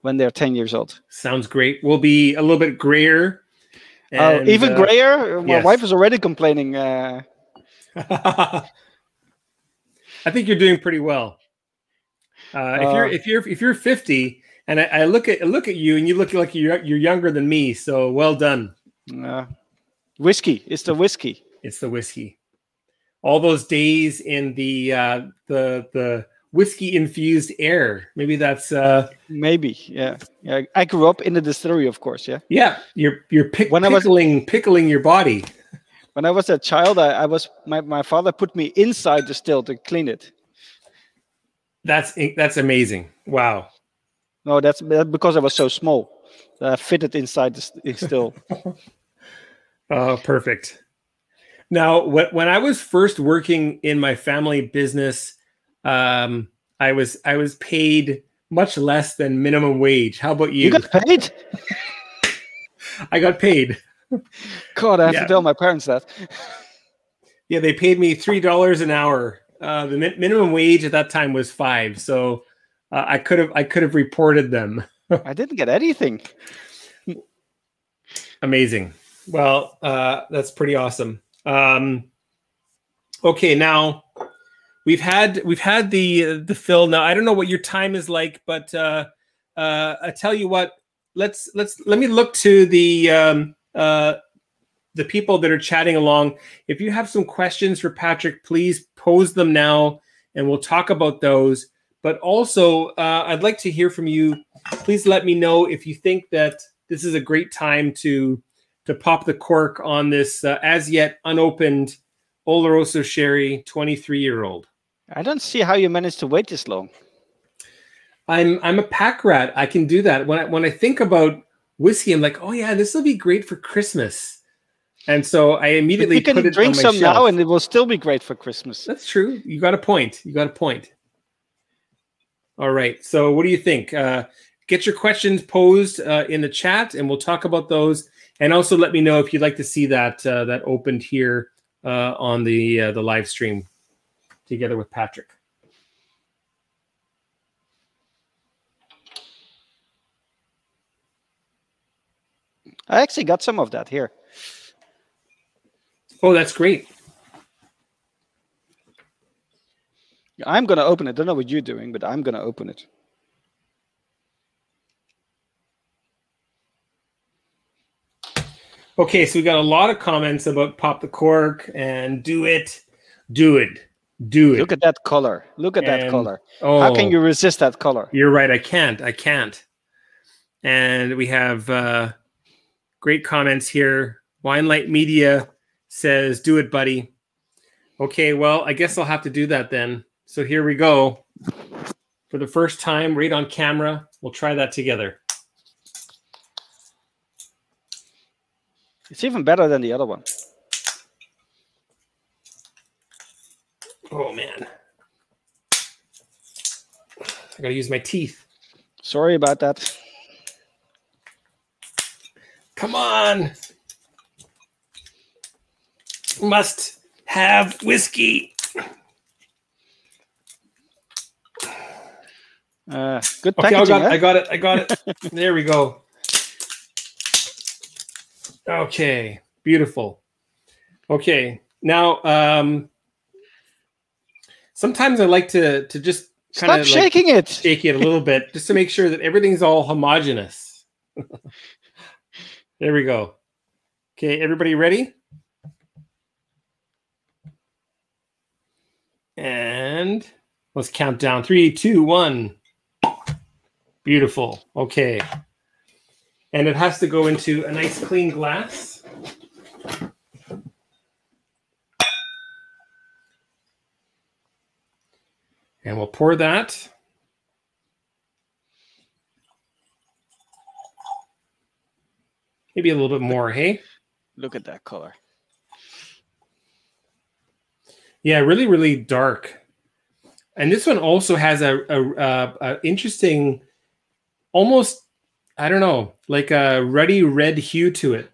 when they're 10 years old. Sounds great. We'll be a little bit grayer. And, even grayer? My wife is already complaining. I think you're doing pretty well. If you're 50, and I look at you, and you look like you're younger than me. So well done. Whiskey. It's the whiskey. It's the whiskey. All those days in the whiskey infused air. Maybe that's maybe. Yeah. Yeah. I grew up in the distillery, of course. Yeah. Yeah. You're pickling your body. When I was a child, my father put me inside the still to clean it. That's amazing. Wow. No, that's because I was so small. I fitted inside the still. Oh, perfect. Now, when I was first working in my family business, I was paid much less than minimum wage. How about you? You got paid? I got paid. God, I have to tell my parents that. Yeah, they paid me $3 an hour. The minimum wage at that time was $5, so I could have reported them. I didn't get anything. Amazing. Well, that's pretty awesome. Okay, now we've had the fill. Now I don't know what your time is like, but I tell you what, let me look to the people that are chatting along. If you have some questions for Patrick, please pose them now, and we'll talk about those. But also, I'd like to hear from you. Please let me know if you think that this is a great time to pop the cork on this as yet unopened Oloroso Sherry 23-year-old. I don't see how you managed to wait this long. I'm a pack rat. I can do that. When I think about whiskey, I'm like, oh yeah, this will be great for Christmas. And so I immediately put it on my shelf. You can drink some now, and it will still be great for Christmas. That's true. You got a point. You got a point. All right. So what do you think? Get your questions posed in the chat, and we'll talk about those. And also let me know if you'd like to see that that opened here on the live stream together with Patrick. I actually got some of that here. Oh, that's great. I'm going to open it. Don't know what you're doing, but I'm going to open it. Okay, so we got a lot of comments about pop the cork and do it. Look at that color. Look at that color. Oh, how can you resist that color? You're right. I can't. And we have... great comments here. Wine Light Media says, do it, buddy. Okay, well, I guess I'll have to do that then. So here we go. For the first time, right on camera, we'll try that together. It's even better than the other one. Oh, man. I gotta use my teeth. Sorry about that. Come on. Must have whiskey. Good packaging, okay, I got it. There we go. Okay, beautiful. Okay, now sometimes I like to just kind of shaking it. Shake it a little bit just to make sure that everything's all homogenous. There we go. Okay, everybody ready? And let's count down. 3, 2, 1. Beautiful. Okay. And it has to go into a nice clean glass. And we'll pour that. Maybe a little bit more, hey? Look at that color. Yeah, really, really dark. And this one also has a interesting, almost, I don't know, like a ruddy red hue to it.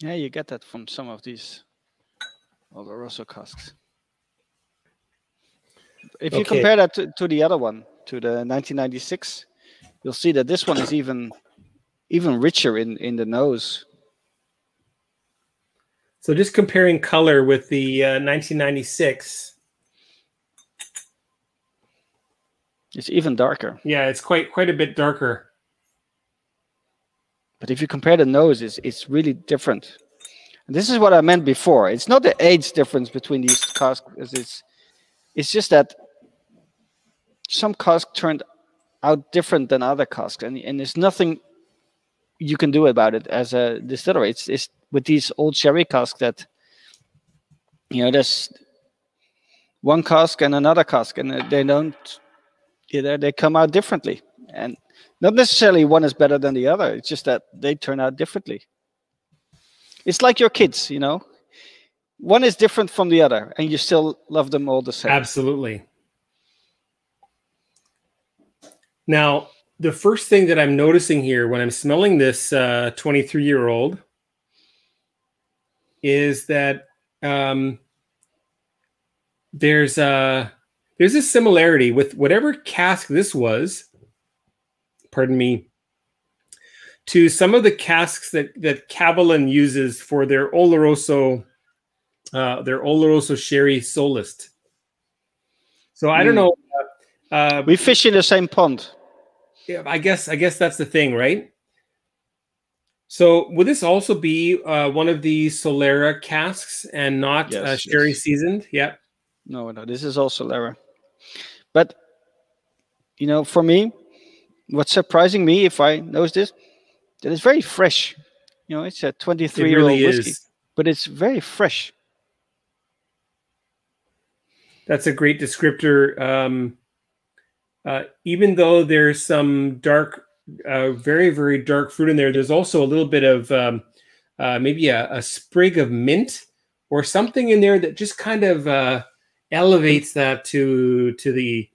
Yeah, you get that from some of these Oloroso casks. If you compare that to the other one, to the 1996, you'll see that this one is even richer in the nose. So just comparing color with the 1996. It's even darker. Yeah, it's quite a bit darker. But if you compare the noses, it's really different. And this is what I meant before. It's not the age difference between these casks. It's just that some casks turned out different than other casks, and there's nothing you can do about it as a distillery. It's with these old sherry casks that, you know, there's one cask and another cask, and they don't, you know, they come out differently. And not necessarily one is better than the other. It's just that they turn out differently. It's like your kids, you know. One is different from the other, and you still love them all the same. Absolutely. Now, the first thing that I'm noticing here when I'm smelling this 23-year-old is that there's a similarity with whatever cask this was, pardon me, to some of the casks that Kavalan uses for their Oloroso Sherry Solist. So I don't know. We fish in the same pond. Yeah, I guess that's the thing, right? So would this also be one of the Solera casks and not sherry seasoned? Yeah. No, this is all Solera. But, you know, for me, what's surprising me, if I notice this, that it's very fresh. You know, it's a 23-year-old whiskey, but it's very fresh. That's a great descriptor. Even though there's some dark, very, very dark fruit in there, there's also a little bit of maybe a sprig of mint or something in there that just kind of elevates that to the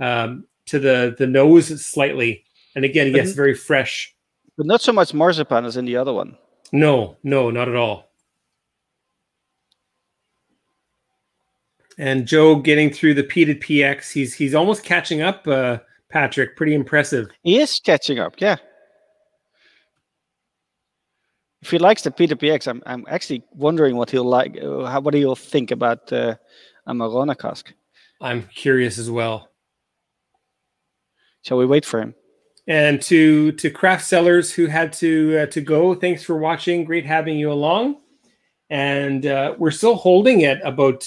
nose slightly. And again, yes, very fresh. But not so much marzipan as in the other one. No, not at all. And Joe getting through the peated PX, he's almost catching up, Patrick. Pretty impressive. He is catching up, yeah. If he likes the peated PX, I'm actually wondering what he'll like, what he'll think about Amarone cask. I'm curious as well. Shall we wait for him? And to craft sellers who had to go, thanks for watching. Great having you along. And we're still holding at about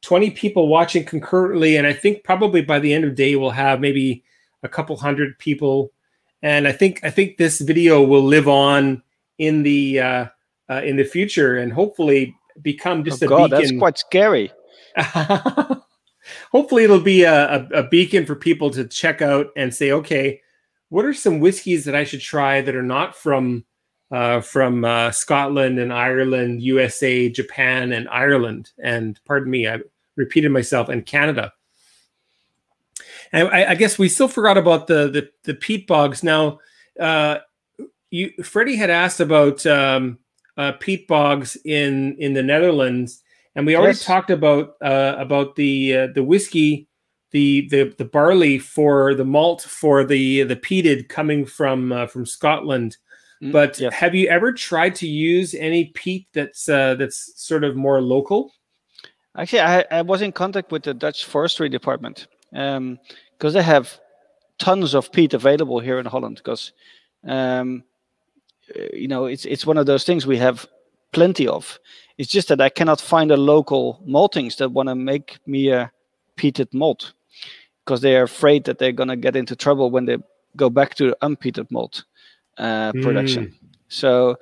20 people watching concurrently, and I think probably by the end of the day we'll have maybe a couple hundred people. And I think this video will live on in the future and hopefully become just a beacon. That's quite scary. Hopefully it'll be a beacon for people to check out and say, okay, what are some whiskeys that I should try that are not from from Scotland and Ireland, USA, Japan, and Ireland, and pardon me, I repeated myself, and Canada. And I guess we still forgot about the peat bogs. Now, Freddie had asked about peat bogs in the Netherlands, and we already talked about the whiskey, the barley for the malt for the peated coming from Scotland. But have you ever tried to use any peat that's sort of more local? Actually, I was in contact with the Dutch forestry department because they have tons of peat available here in Holland. Because you know, it's one of those things we have plenty of. It's just that I cannot find a local maltings that want to make me a peated malt because they are afraid that they're gonna get into trouble when they go back to the unpeated malt production. So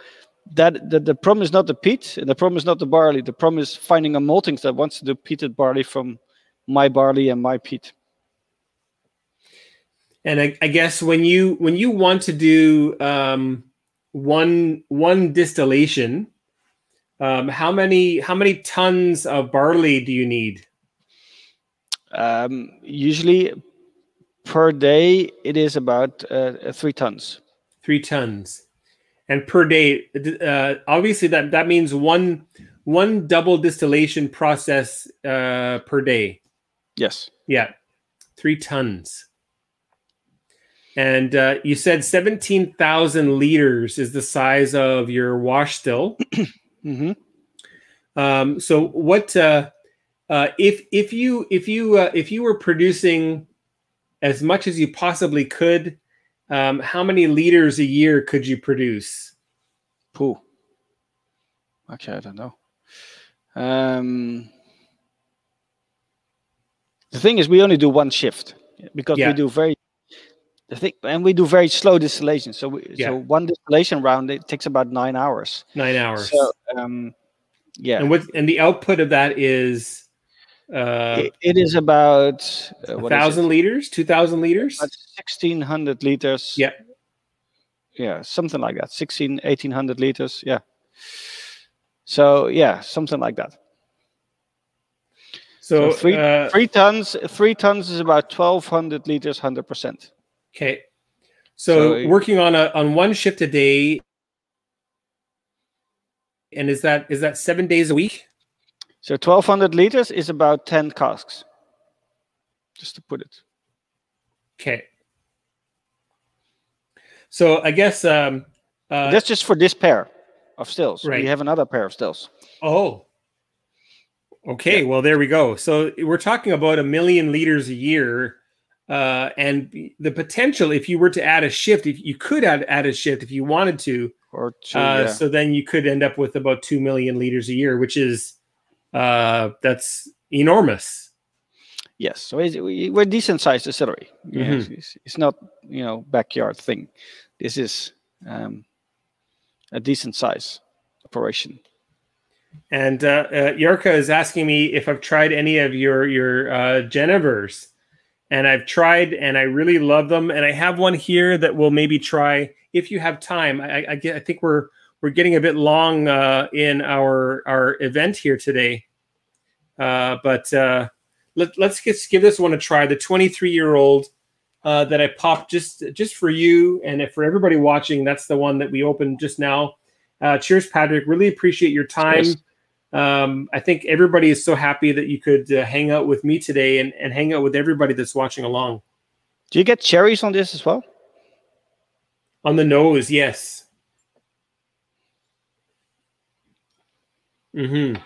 that the problem is not the peat, the problem is not the barley, the problem is finding a maltings that wants to do peated barley from my barley and my peat. And I guess when you want to do one distillation, how many tons of barley do you need? Usually per day it is about 3 tons. 3 tons, and per day. Obviously, that means one double distillation process per day. Yes. Yeah, 3 tons. And you said 17,000 liters is the size of your wash still. So what if you were producing as much as you possibly could, how many liters a year could you produce? Pooh. Okay, I don't know. The thing is, we only do one shift because we do very slow distillation. So so one distillation round, it takes about 9 hours. 9 hours. So, yeah. And the output of that is it is about 1,000 liters, 2,000 liters, about 1,600 liters. Yeah. Yeah, something like that. 1,800 liters. Yeah. So yeah, something like that. So three tons is about 1,200 liters, 100%. Okay, so working on one shift a day, and is that 7 days a week? So 1,200 liters is about 10 casks, just to put it. Okay. So I guess that's just for this pair of stills. Right. We have another pair of stills. Oh. Okay. Yeah. Well, there we go. So we're talking about 1 million liters a year. And the potential, if you were to add a shift, if you could add a shift if you wanted to, or two, so then you could end up with about 2 million liters a year, which is, that's enormous. Yes. So we're decent sized distillery. Mm-hmm. It's not, you know, backyard thing. This is, a decent size operation. And, Jarka is asking me if I've tried any of your Genevers. And I've tried, and I really love them. And I have one here that we'll maybe try if you have time. I think we're getting a bit long in our event here today, but let's just give this one a try. The 23-year-old that I popped just for you and for everybody watching. That's the one that we opened just now. Cheers, Patrick. Really appreciate your time. Cheers. I think everybody is so happy that you could hang out with me today and hang out with everybody that's watching along. Do you get cherries on this as well? On the nose, yes. Mm-hmm.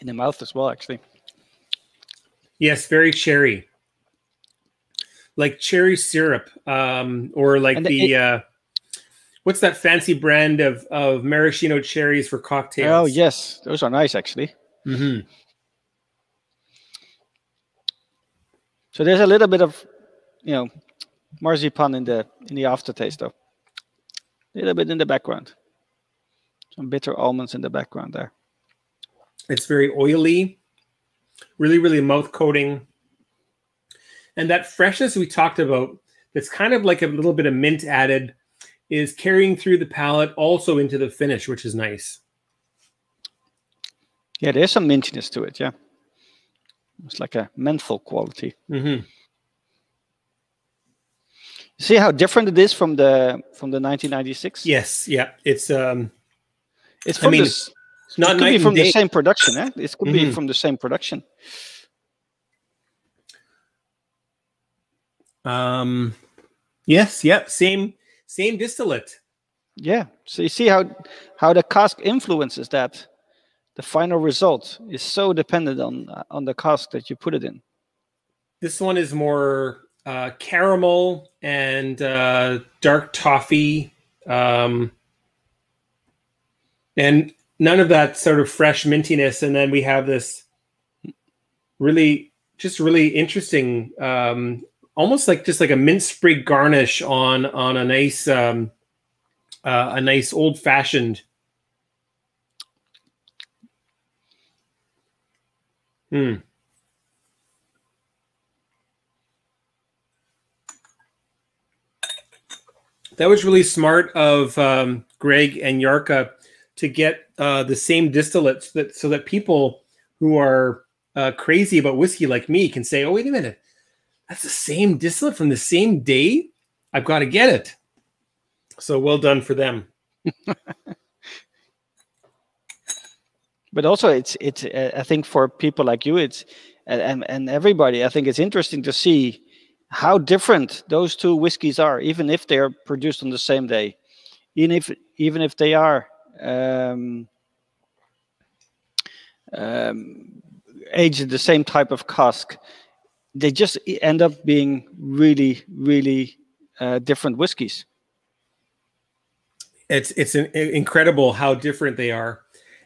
In the mouth as well, actually. Yes, very cherry. Like cherry syrup, or like what's that fancy brand of maraschino cherries for cocktails? Oh, yes. Those are nice, actually. Mm-hmm. So there's a little bit of, you know, marzipan in the aftertaste, though. A little bit in the background. Some bitter almonds in the background there. It's very oily. Really, really mouth-coating. And that freshness we talked about, that's kind of like a little bit of mint added, is carrying through the palate also into the finish, which is nice. Yeah, there's some mintiness to it, yeah. It's like a menthol quality. Mm-hmm. See how different it is from the 1996? Yes, yeah. It's from the same production, eh? It could be from the same production. Yes, yep, yeah, same distillate. Yeah. So you see how the cask influences that. The final result is so dependent on the cask that you put it in. This one is more caramel and dark toffee. And none of that sort of fresh mintiness. And then we have this really interesting almost like just like a mint sprig garnish on a nice old fashioned. Mm. That was really smart of Greg and Jarka to get the same distillate so that people who are crazy about whiskey like me can say, "Oh, wait a minute. That's the same distillate from the same day. I've got to get it." So well done for them. But also, it's I think for people like you, it's and everybody, I think it's interesting to see how different those two whiskeys are, even if they are produced on the same day, even if they are aged in the same type of cask, they just end up being really, really different whiskies. It's incredible how different they are.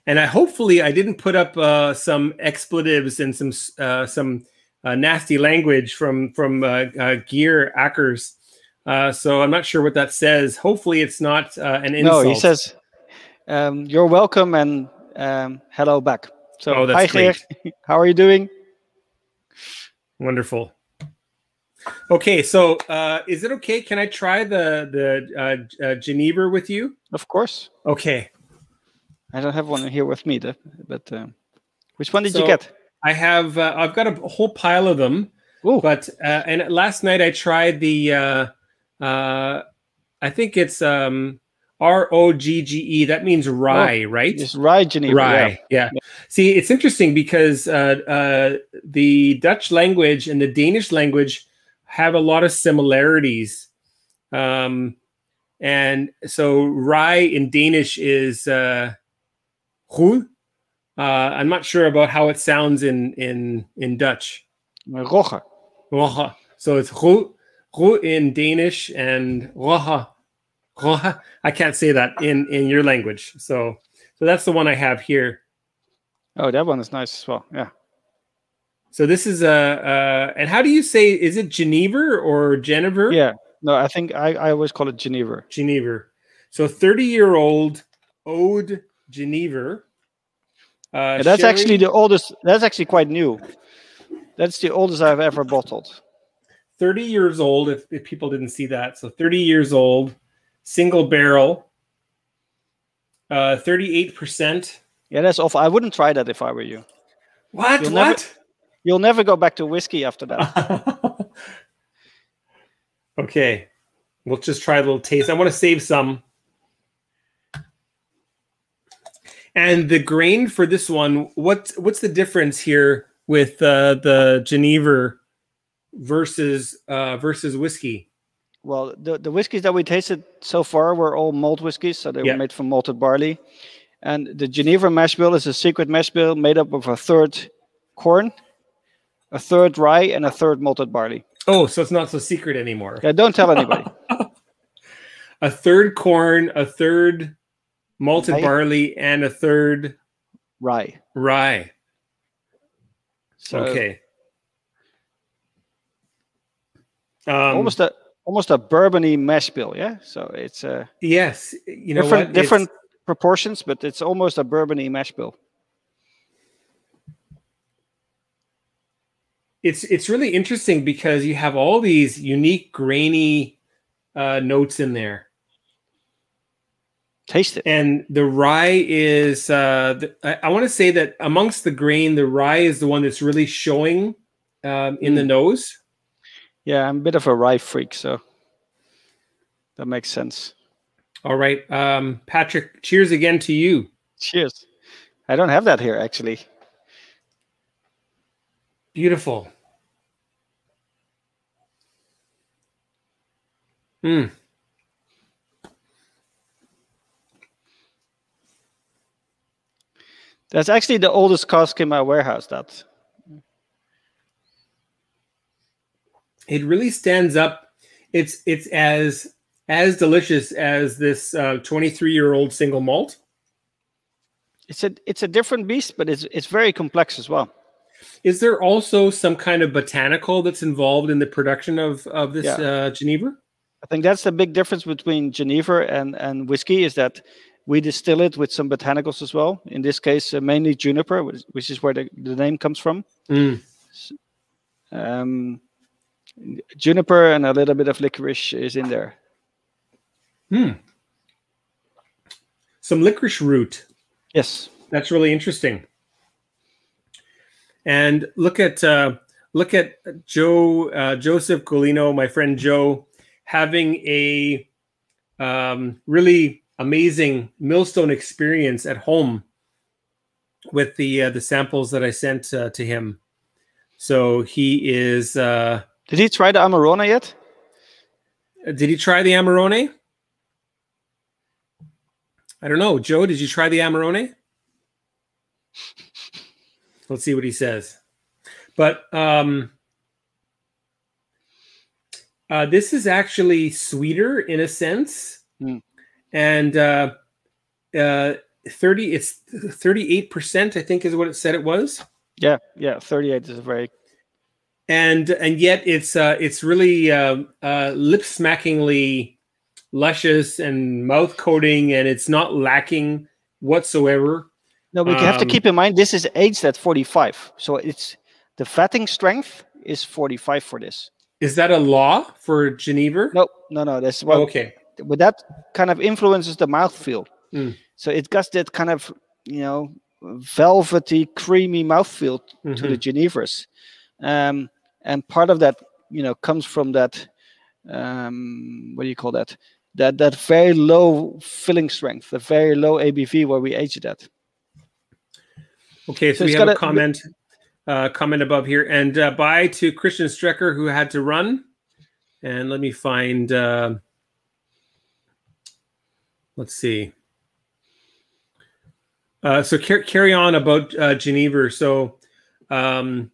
And hopefully I didn't put up some expletives and some nasty language from Geert Aerts. So I'm not sure what that says. Hopefully it's not an insult. No, he says, you're welcome and hello back. So, oh, that's hi, Geert. How are you doing? Wonderful. Okay, so is it okay? Can I try the Geneva with you? Of course. Okay. I don't have one here with me, but which one did you get? I have. I've got a whole pile of them. Ooh. But and last night I tried the. I think it's ROGGE. That means rye, right? It's rye Geneva. Rye, yeah. See, it's interesting because the Dutch language and the Danish language have a lot of similarities, and so rye in Danish is roe. I'm not sure about how it sounds in Dutch. Roche. Roche. So it's roe in Danish and rohe. I can't say that in your language. So that's the one I have here. Oh, that one is nice as well. Yeah. So this is and how do you say, is it Geneva or Geneva? Yeah. No, I think I always call it Geneva. Geneva. So 30-year-old Ode Geneva. That's sherry. Actually the oldest. That's actually quite new. That's the oldest I've ever bottled. 30 years old, if people didn't see that. So 30 years old. Single barrel, 38%. Yeah, that's awful. I wouldn't try that if I were you. What? You'll never go back to whiskey after that. Okay. We'll just try a little taste. I want to save some. And the grain for this one, what's the difference here with the Geneva versus whiskey? Well, the whiskeys that we tasted so far were all malt whiskeys, so they were made from malted barley. And the Geneva mash bill is a secret mash bill made up of a third corn, a third rye, and a third malted barley. Oh, so it's not so secret anymore. Yeah, don't tell anybody. A third corn, a third malted barley, and a third rye. Rye. So, okay. Almost a bourbon-y mash bill, yeah. So it's yes, you know, different proportions, but it's almost a bourbon-y mash bill. It's really interesting because you have all these unique grainy notes in there. Taste it. And the rye is I want to say that amongst the grain, the rye is the one that's really showing in the nose. Yeah, I'm a bit of a rye freak, so that makes sense. All right, Patrick, cheers again to you. Cheers. I don't have that here, actually. Beautiful. Hmm. That's actually the oldest cask in my warehouse, that. It really stands up. It's as delicious as this 23-year-old single malt. It's a different beast, but it's very complex as well. Is there also some kind of botanical that's involved in the production of this Geneva? I think that's the big difference between Geneva and whiskey is that we distill it with some botanicals as well. In this case, mainly juniper, which is where the name comes from. Mm. Juniper and a little bit of licorice is in there. Hmm. Some licorice root. Yes, that's really interesting. And look at Joseph Gulino, my friend Joe, having a really amazing Millstone experience at home with the samples that I sent to him. So he is. Did he try the Amarone yet? Did he try the Amarone? I don't know. Joe, did you try the Amarone? Let's see what he says. But this is actually sweeter in a sense. Mm. And 38%, I think, is what it said it was. Yeah, yeah, 38 is very. And yet it's really lip smackingly luscious and mouth coating, and it's not lacking whatsoever. No, but you have to keep in mind this is aged at 45, so it's the vatting strength is 45 for this. Is that a law for Geneva? No, no, no. That's well, oh, okay. But that kind of influences the mouthfeel. Mm. So it got that kind of, you know, velvety, creamy mouthfeel mm-hmm. to the Genevers. And part of that, you know, comes from that, what do you call that? That very low filling strength, the very low ABV where we aged it at. Okay, so we have a comment above here. And bye to Christian Strecker, who had to run. And let me find, let's see. So carry on about Geneva. So the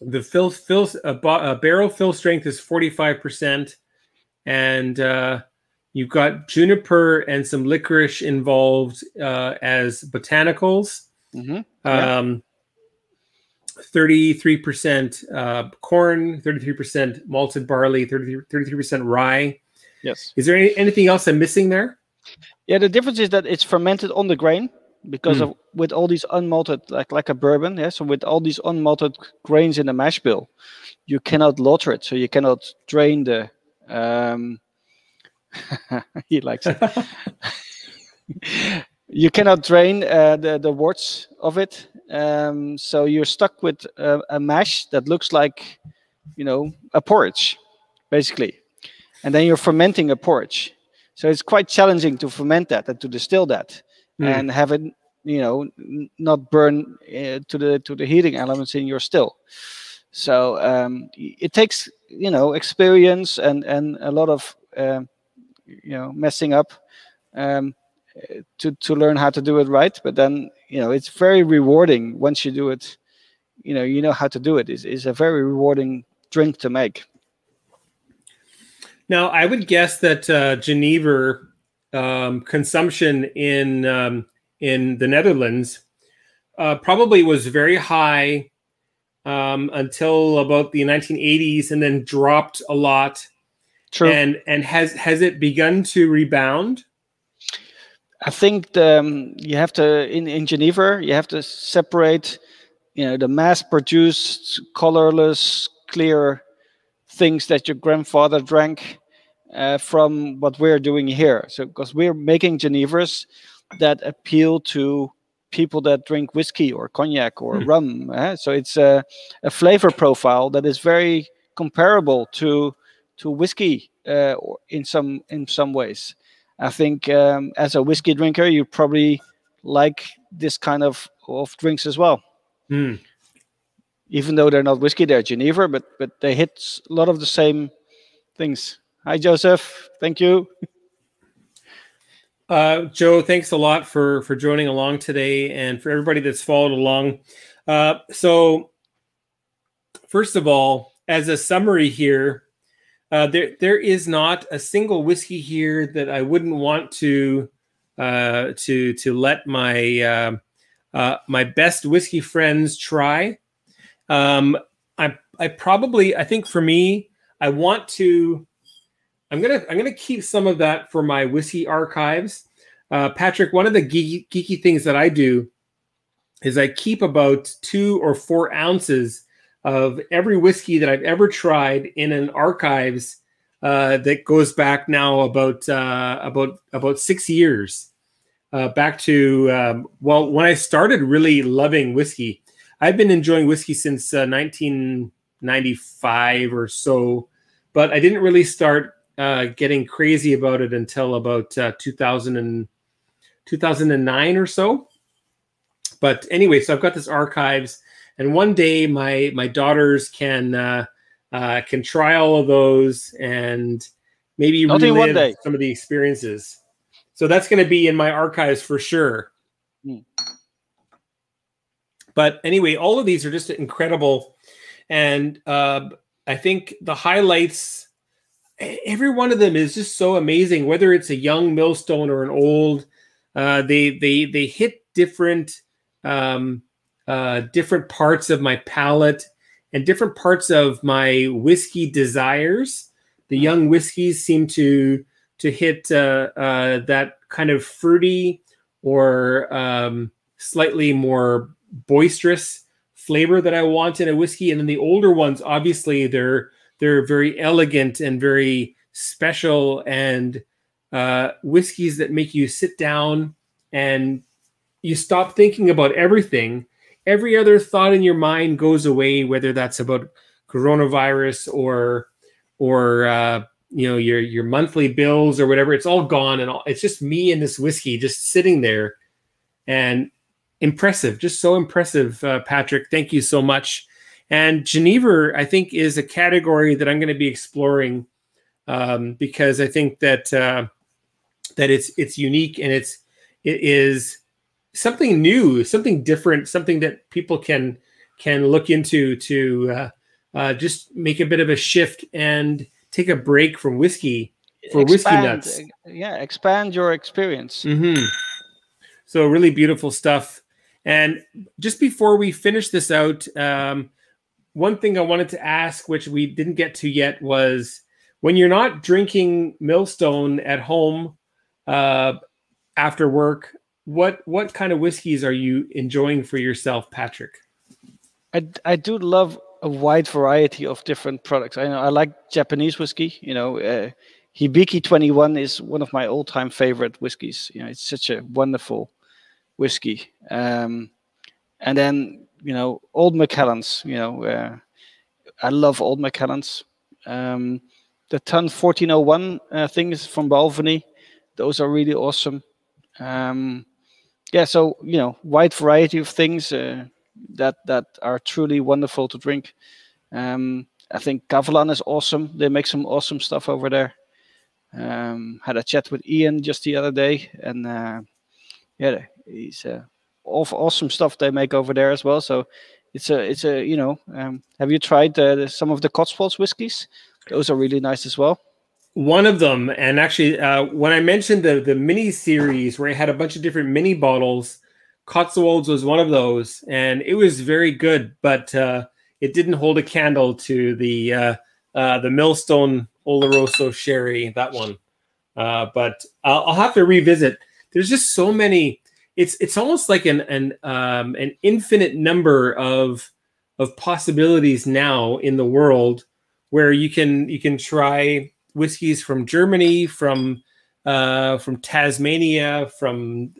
barrel fill strength is 45%, and you've got juniper and some licorice involved as botanicals. Mm-hmm. Yeah. 33% corn, 33% malted barley, 33% rye. Yes. Is there anything else I'm missing there? Yeah, the difference is that it's fermented on the grain. Because of with all these unmalted, like a bourbon, yeah. So with all these unmalted grains in the mash bill, you cannot lauter it, so you cannot drain the. He likes it. You cannot drain the worts of it, so you're stuck with a mash that looks like, you know, a porridge, basically, and then you're fermenting a porridge. So it's quite challenging to ferment that and to distill that. Mm. And have it, you know, not burn to the heating elements in your still. So it takes, you know, experience and a lot of you know, messing up to learn how to do it right. But then, you know, it's very rewarding once you do it. You know how to do it. It's a very rewarding drink to make. Now, I would guess that Geneva. Consumption in the Netherlands probably was very high until about the 1980s, and then dropped a lot. True. And has it begun to rebound? I think you have to in Geneva you have to separate, you know, the mass-produced, colorless, clear things that your grandfather drank. From what we're doing here, so because we're making Genevers that appeal to people that drink whiskey or cognac or rum, so it's a flavor profile that is very comparable to whiskey in some ways. I think as a whiskey drinker, you probably like this kind of drinks as well, even though they're not whiskey, they're Geneva, but they hit a lot of the same things. Hi, Joseph. Thank you. Joe, thanks a lot for joining along today, and for everybody that's followed along. So, first of all, as a summary here, there is not a single whiskey here that I wouldn't want to let my my best whiskey friends try. I think for me, I want to. I'm gonna keep some of that for my whiskey archives. Patrick, one of the geeky things that I do is I keep about 2 or 4 ounces of every whiskey that I've ever tried in an archives that goes back now about 6 years back to well, when I started really loving whiskey. I've been enjoying whiskey since 1995 or so, but I didn't really start. Getting crazy about it until about 2009 or so. But anyway, so I've got this archives, and one day my daughters can try all of those and maybe relive some of the experiences. So that's going to be in my archives for sure. Mm. But anyway, all of these are just incredible. And I think the highlights, every one of them is just so amazing, whether it's a young Millstone or an old, they hit different, different parts of my palate and different parts of my whiskey desires. The young whiskeys seem to hit that kind of fruity or slightly more boisterous flavor that I want in a whiskey. And then the older ones, obviously, they're very elegant and very special, and whiskeys that make you sit down and you stop thinking about everything. Every other thought in your mind goes away, whether that's about coronavirus or you know, your monthly bills or whatever. It's all gone, and it's just me and this whiskey just sitting there. And impressive, just so impressive, Patrick. Thank you so much. And Geneva, I think, is a category that I'm going to be exploring because I think that that it's unique, and it is something new, something different, something that people can look into to just make a bit of a shift and take a break from whiskey whiskey nuts. Yeah, expand your experience. Mm-hmm. So really beautiful stuff. And just before we finish this out, one thing I wanted to ask, which we didn't get to yet, was when you're not drinking Millstone at home after work, what kind of whiskeys are you enjoying for yourself, Patrick? I do love a wide variety of different products. I like Japanese whiskey. You know, Hibiki 21 is one of my all-time favorite whiskeys. You know, it's such a wonderful whiskey. And then, you know, Old Macallans. You know, I love Old Macallans. The Ton 1401 things from Balvenie, those are really awesome. Yeah, so, you know, wide variety of things that are truly wonderful to drink. I think Kavalan is awesome. They make some awesome stuff over there. Had a chat with Ian just the other day, and yeah, he's awesome stuff they make over there as well. So it's a you know, have you tried some of the Cotswolds whiskies? Those are really nice as well. One of them, and actually, when I mentioned the mini series where I had a bunch of different mini bottles, Cotswolds was one of those, and it was very good, but it didn't hold a candle to the Millstone Oloroso Sherry, that one. But I'll have to revisit. There's just so many. It's almost like an infinite number of possibilities now in the world, where you can try whiskeys from Germany, from Tasmania, from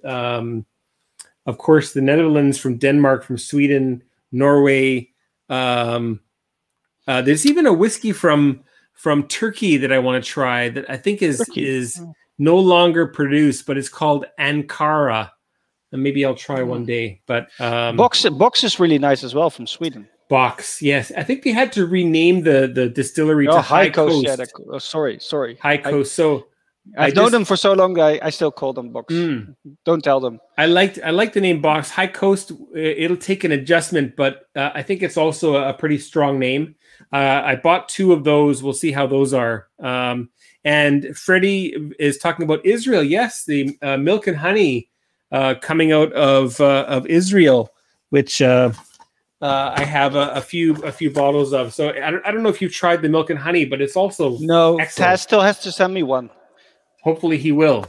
of course the Netherlands, from Denmark, from Sweden, Norway. There's even a whiskey from Turkey that I want to try that I think is no longer produced, but it's called Ankara, and maybe I'll try one day. But Box is really nice as well, from Sweden. Box, yes. I think they had to rename the distillery to High Coast. Yeah, sorry. High Coast. So I've known them for so long, I still call them Box. Mm. Don't tell them. I like the name Box. High Coast, it'll take an adjustment, but I think it's also a pretty strong name. I bought 2 of those. We'll see how those are. And Freddie is talking about Israel. Yes, the milk and honey coming out of Israel, which I have a few bottles of. So I don't know if you've tried the milk and honey, but it's also no. Taz still has to send me one. Hopefully he will.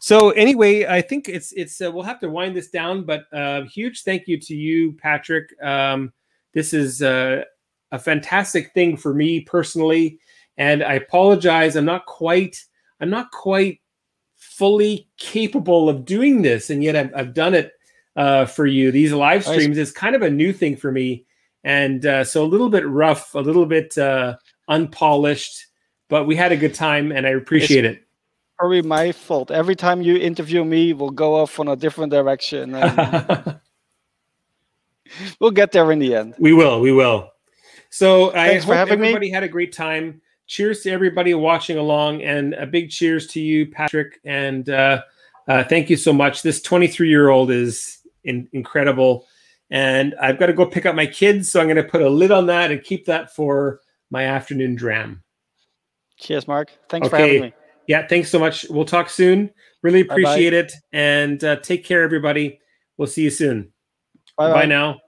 So anyway, I think it's we'll have to wind this down, but huge thank you to you, Patrick. This is a fantastic thing for me personally, and I apologize. I'm not quite fully capable of doing this, and yet I've done it for you. These live streams is kind of a new thing for me, and so a little bit rough, a little bit unpolished. But we had a good time, and I appreciate it. Probably my fault. Every time you interview me, we'll go off on a different direction. And we'll get there in the end. We will. So thanks I hope having everybody me. Had a great time. Cheers to everybody watching along, and a big cheers to you, Patrick. And Thank you so much. This 23-year-old is incredible. And I've got to go pick up my kids. So I'm going to put a lid on that and keep that for my afternoon dram. Cheers, Mark. Thanks for having me. Yeah, thanks so much. We'll talk soon. Really appreciate it. And take care, everybody. We'll see you soon. Bye now.